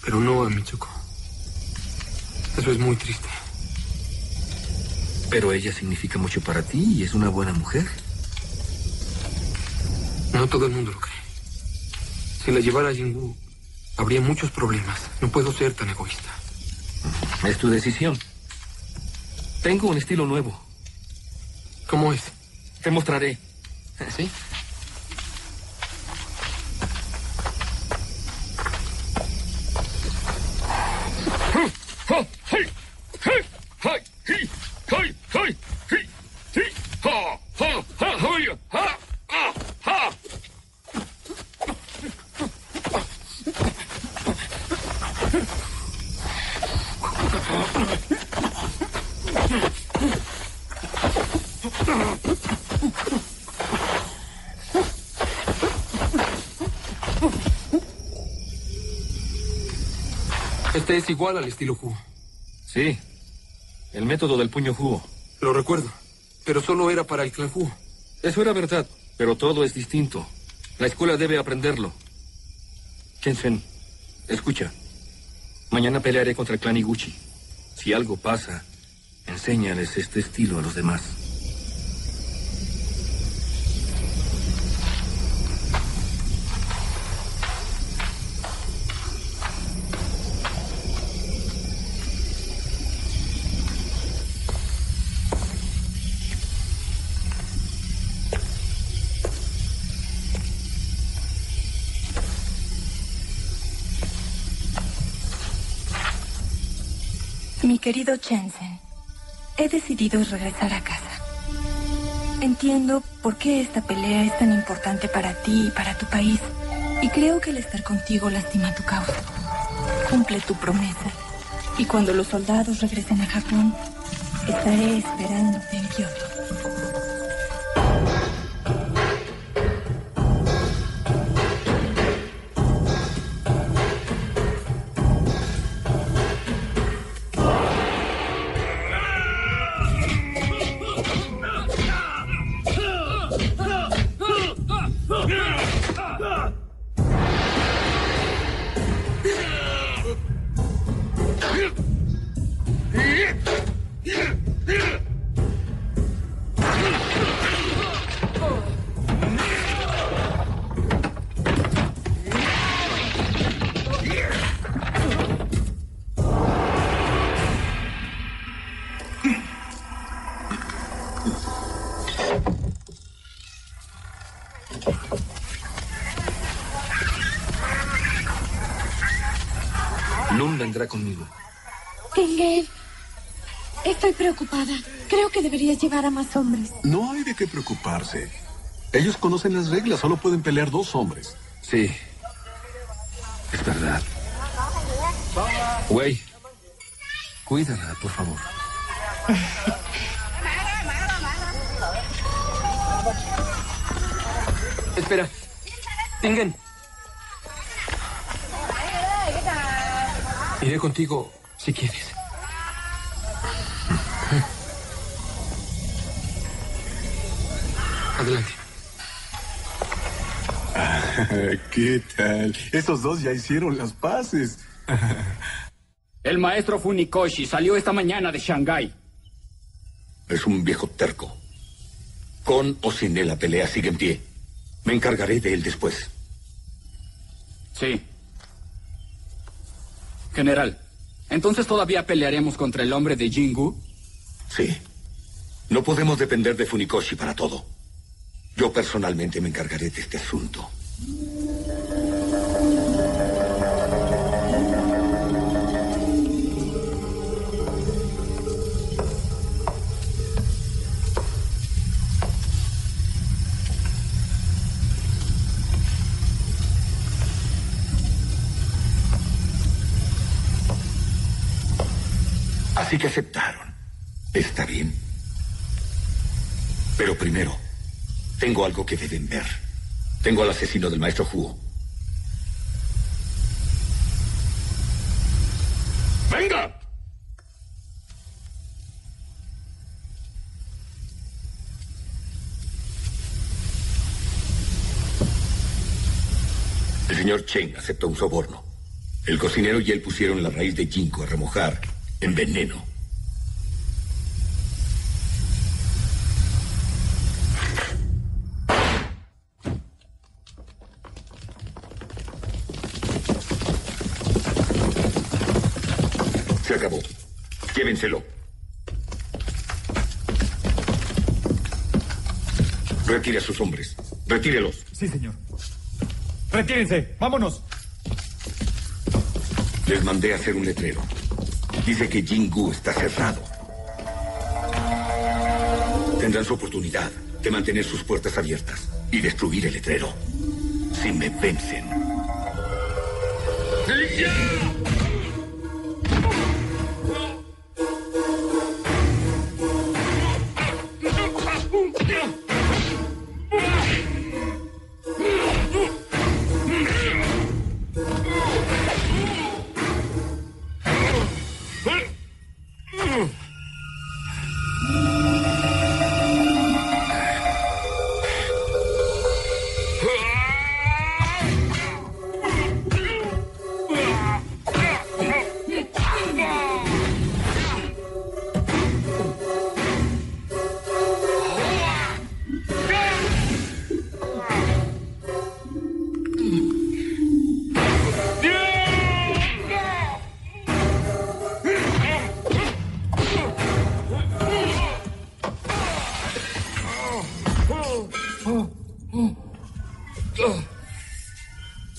pero no a Mitsuko. Eso es muy triste. Pero ella significa mucho para ti y es una buena mujer. No todo el mundo lo cree. Si la llevara a Jingwu, habría muchos problemas. No puedo ser tan egoísta. Es tu decisión. Tengo un estilo nuevo. ¿Cómo es? Te mostraré. ¿Sí? Este es igual al estilo Huo. Sí, el método del puño Huo. Lo recuerdo, pero solo era para el clan Huo. Eso era verdad, pero todo es distinto. La escuela debe aprenderlo. Chen Zhen, escucha. Mañana pelearé contra el clan Niguchi. Si algo pasa, enséñales este estilo a los demás. Mi querido Chen Zhen, he decidido regresar a casa. Entiendo por qué esta pelea es tan importante para ti y para tu país, y creo que el estar contigo lastima tu causa. Cumple tu promesa, y cuando los soldados regresen a Japón, estaré esperándote en Kyoto. Conmigo. Ting-En, estoy preocupada. Creo que deberías llevar a más hombres. No hay de qué preocuparse. Ellos conocen las reglas, solo pueden pelear dos hombres. Sí, es verdad. Wei, cuídala, por favor. Espera, Ting-En. Iré contigo, si quieres. Adelante. ¿Qué tal? Esos dos ya hicieron las paces. El maestro Funakoshi salió esta mañana de Shanghái. Es un viejo terco. Con o sin él la pelea sigue en pie. Me encargaré de él después. Sí. General, ¿entonces todavía pelearemos contra el hombre de Jingwu? Sí. No podemos depender de Funakoshi para todo. Yo personalmente me encargaré de este asunto. Así que aceptaron. Está bien. Pero primero, tengo algo que deben ver. Tengo al asesino del maestro Huo. ¡Venga! El señor Cheng aceptó un soborno. El cocinero y él pusieron la raíz de Jinko a remojar en veneno. Se acabó. Llévenselo. Retire a sus hombres. Retírelos. Sí, señor. Retírense. Vámonos. Les mandé a hacer un letrero. Dice que Jingwu está cerrado. Tendrán su oportunidad de mantener sus puertas abiertas y destruir el letrero. Si me vencen.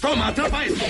¡Toma, atrapa esto!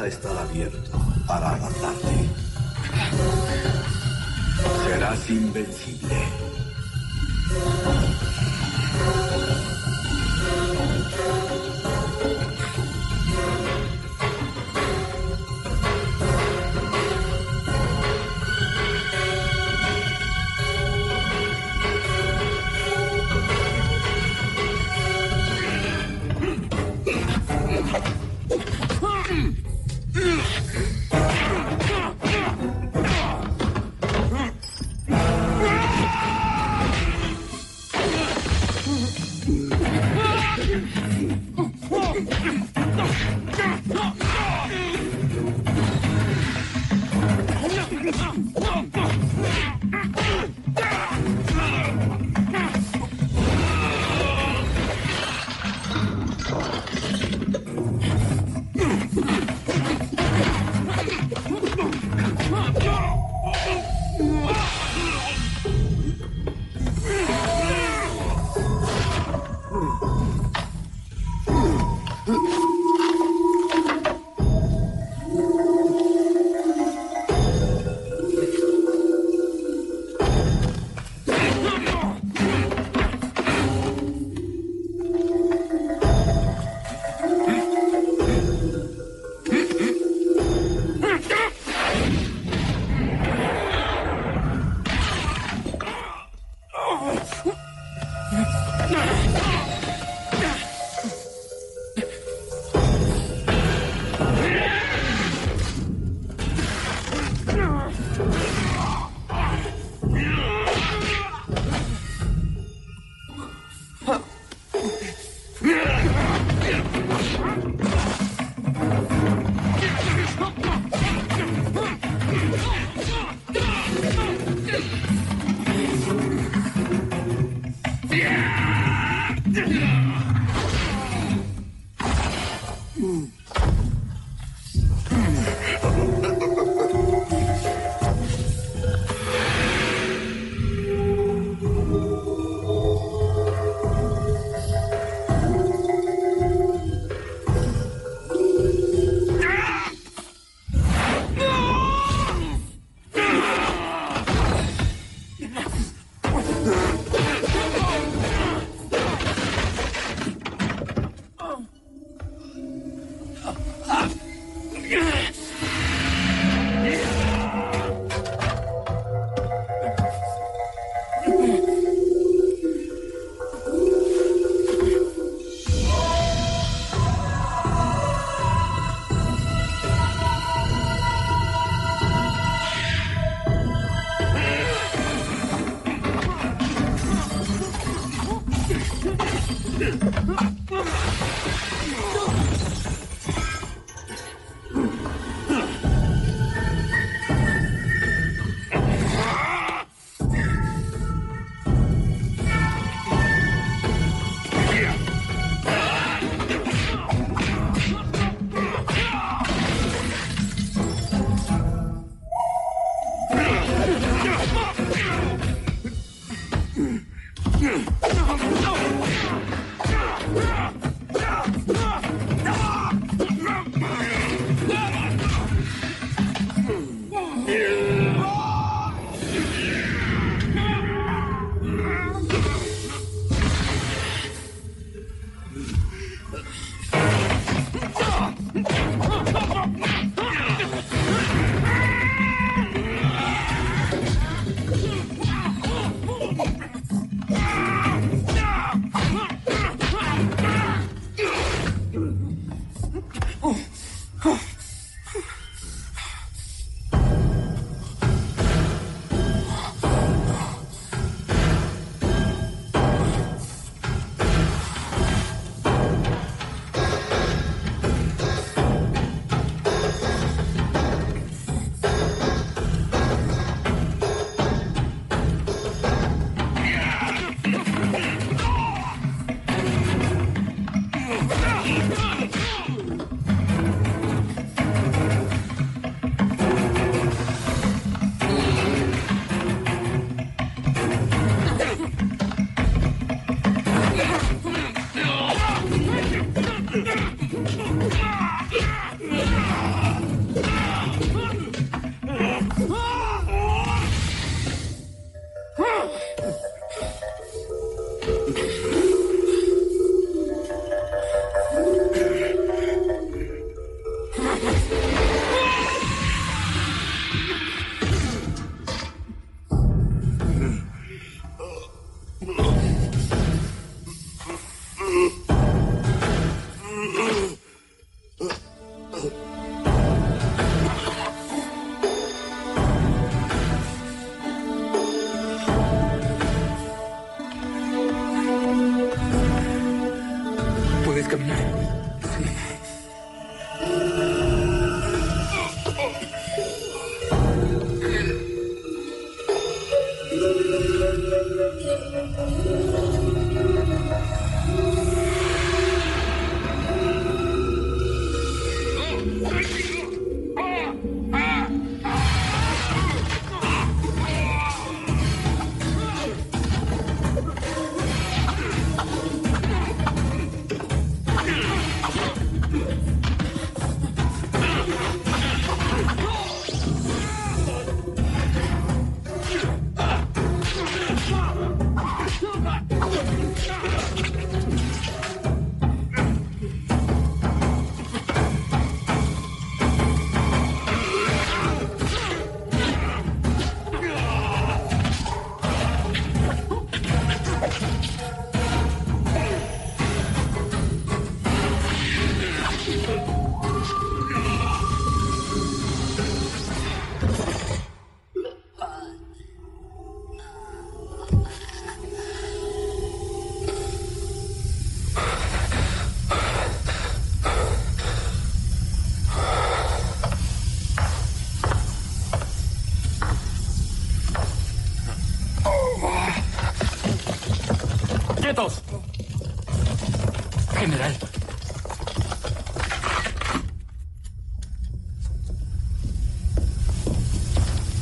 A estar abierto para adaptarte. Serás invencible.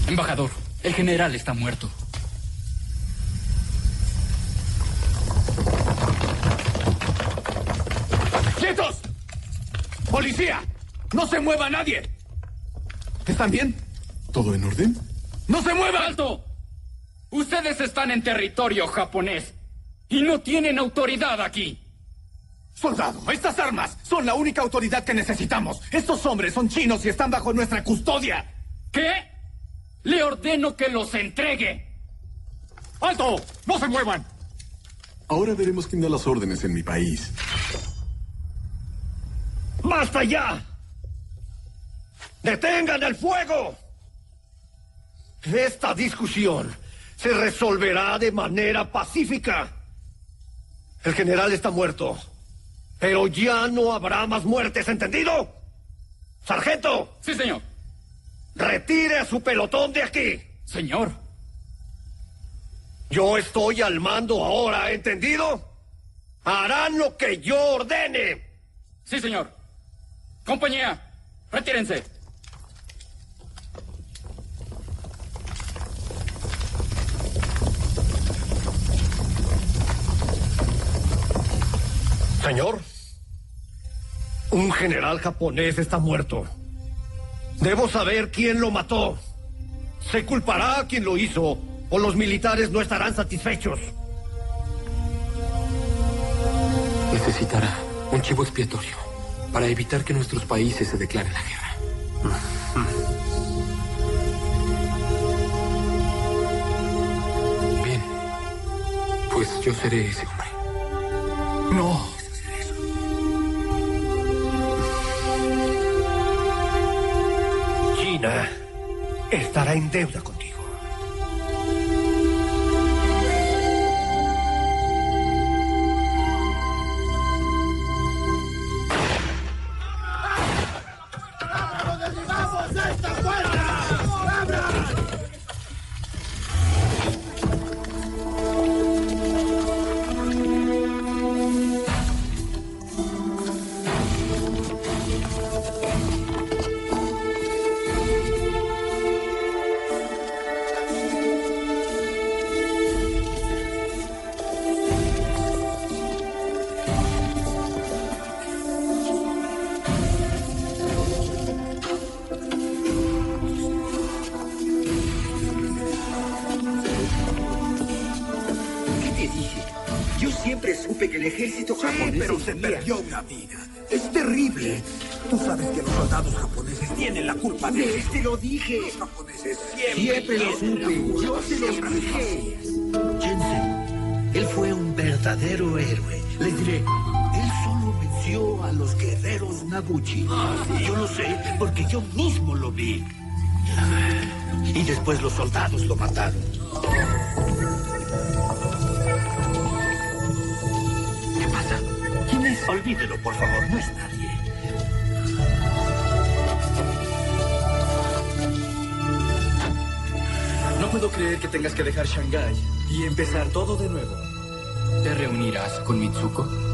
Embajador, el general está muerto. ¡Quietos! ¡Policía! ¡No se mueva nadie! ¿Están bien? ¿Todo en orden? ¡No se mueva! ¡Alto! Ustedes están en territorio japonés y no tienen autoridad aquí. Soldado, estas armas son la única autoridad que necesitamos. Estos hombres son chinos y están bajo nuestra custodia. ¿Qué? ¡Le ordeno que los entregue! ¡Alto! ¡No se muevan! Ahora veremos quién da las órdenes en mi país. ¡Basta ya! ¡Detengan el fuego! Esta discusión se resolverá de manera pacífica. El general está muerto. Pero ya no habrá más muertes, ¿entendido? ¡Sargento! Sí, señor. Retire a su pelotón de aquí. Señor. Yo estoy al mando ahora, ¿entendido? Harán lo que yo ordene. Sí, señor. Compañía, retírense. Señor, un general japonés está muerto. Debo saber quién lo mató. Se culpará a quien lo hizo, o los militares no estarán satisfechos. Necesitará un chivo expiatorio para evitar que nuestros países se declaren la guerra. Bien, pues yo seré ese hombre. No. China estará en deuda contigo. Los japoneses siempre, siempre lo supe. Yo se lo dije. Chen Zhen, él fue un verdadero héroe. Les diré, él solo venció a los guerreros Niguchi. Yo lo sé porque yo mismo lo vi. Y después los soldados lo mataron. ¿Qué pasa? ¿Quién es? Olvídelo, por favor, no es nadie. No puedo creer que tengas que dejar Shanghái y empezar todo de nuevo. ¿Te reunirás con Mitsuko?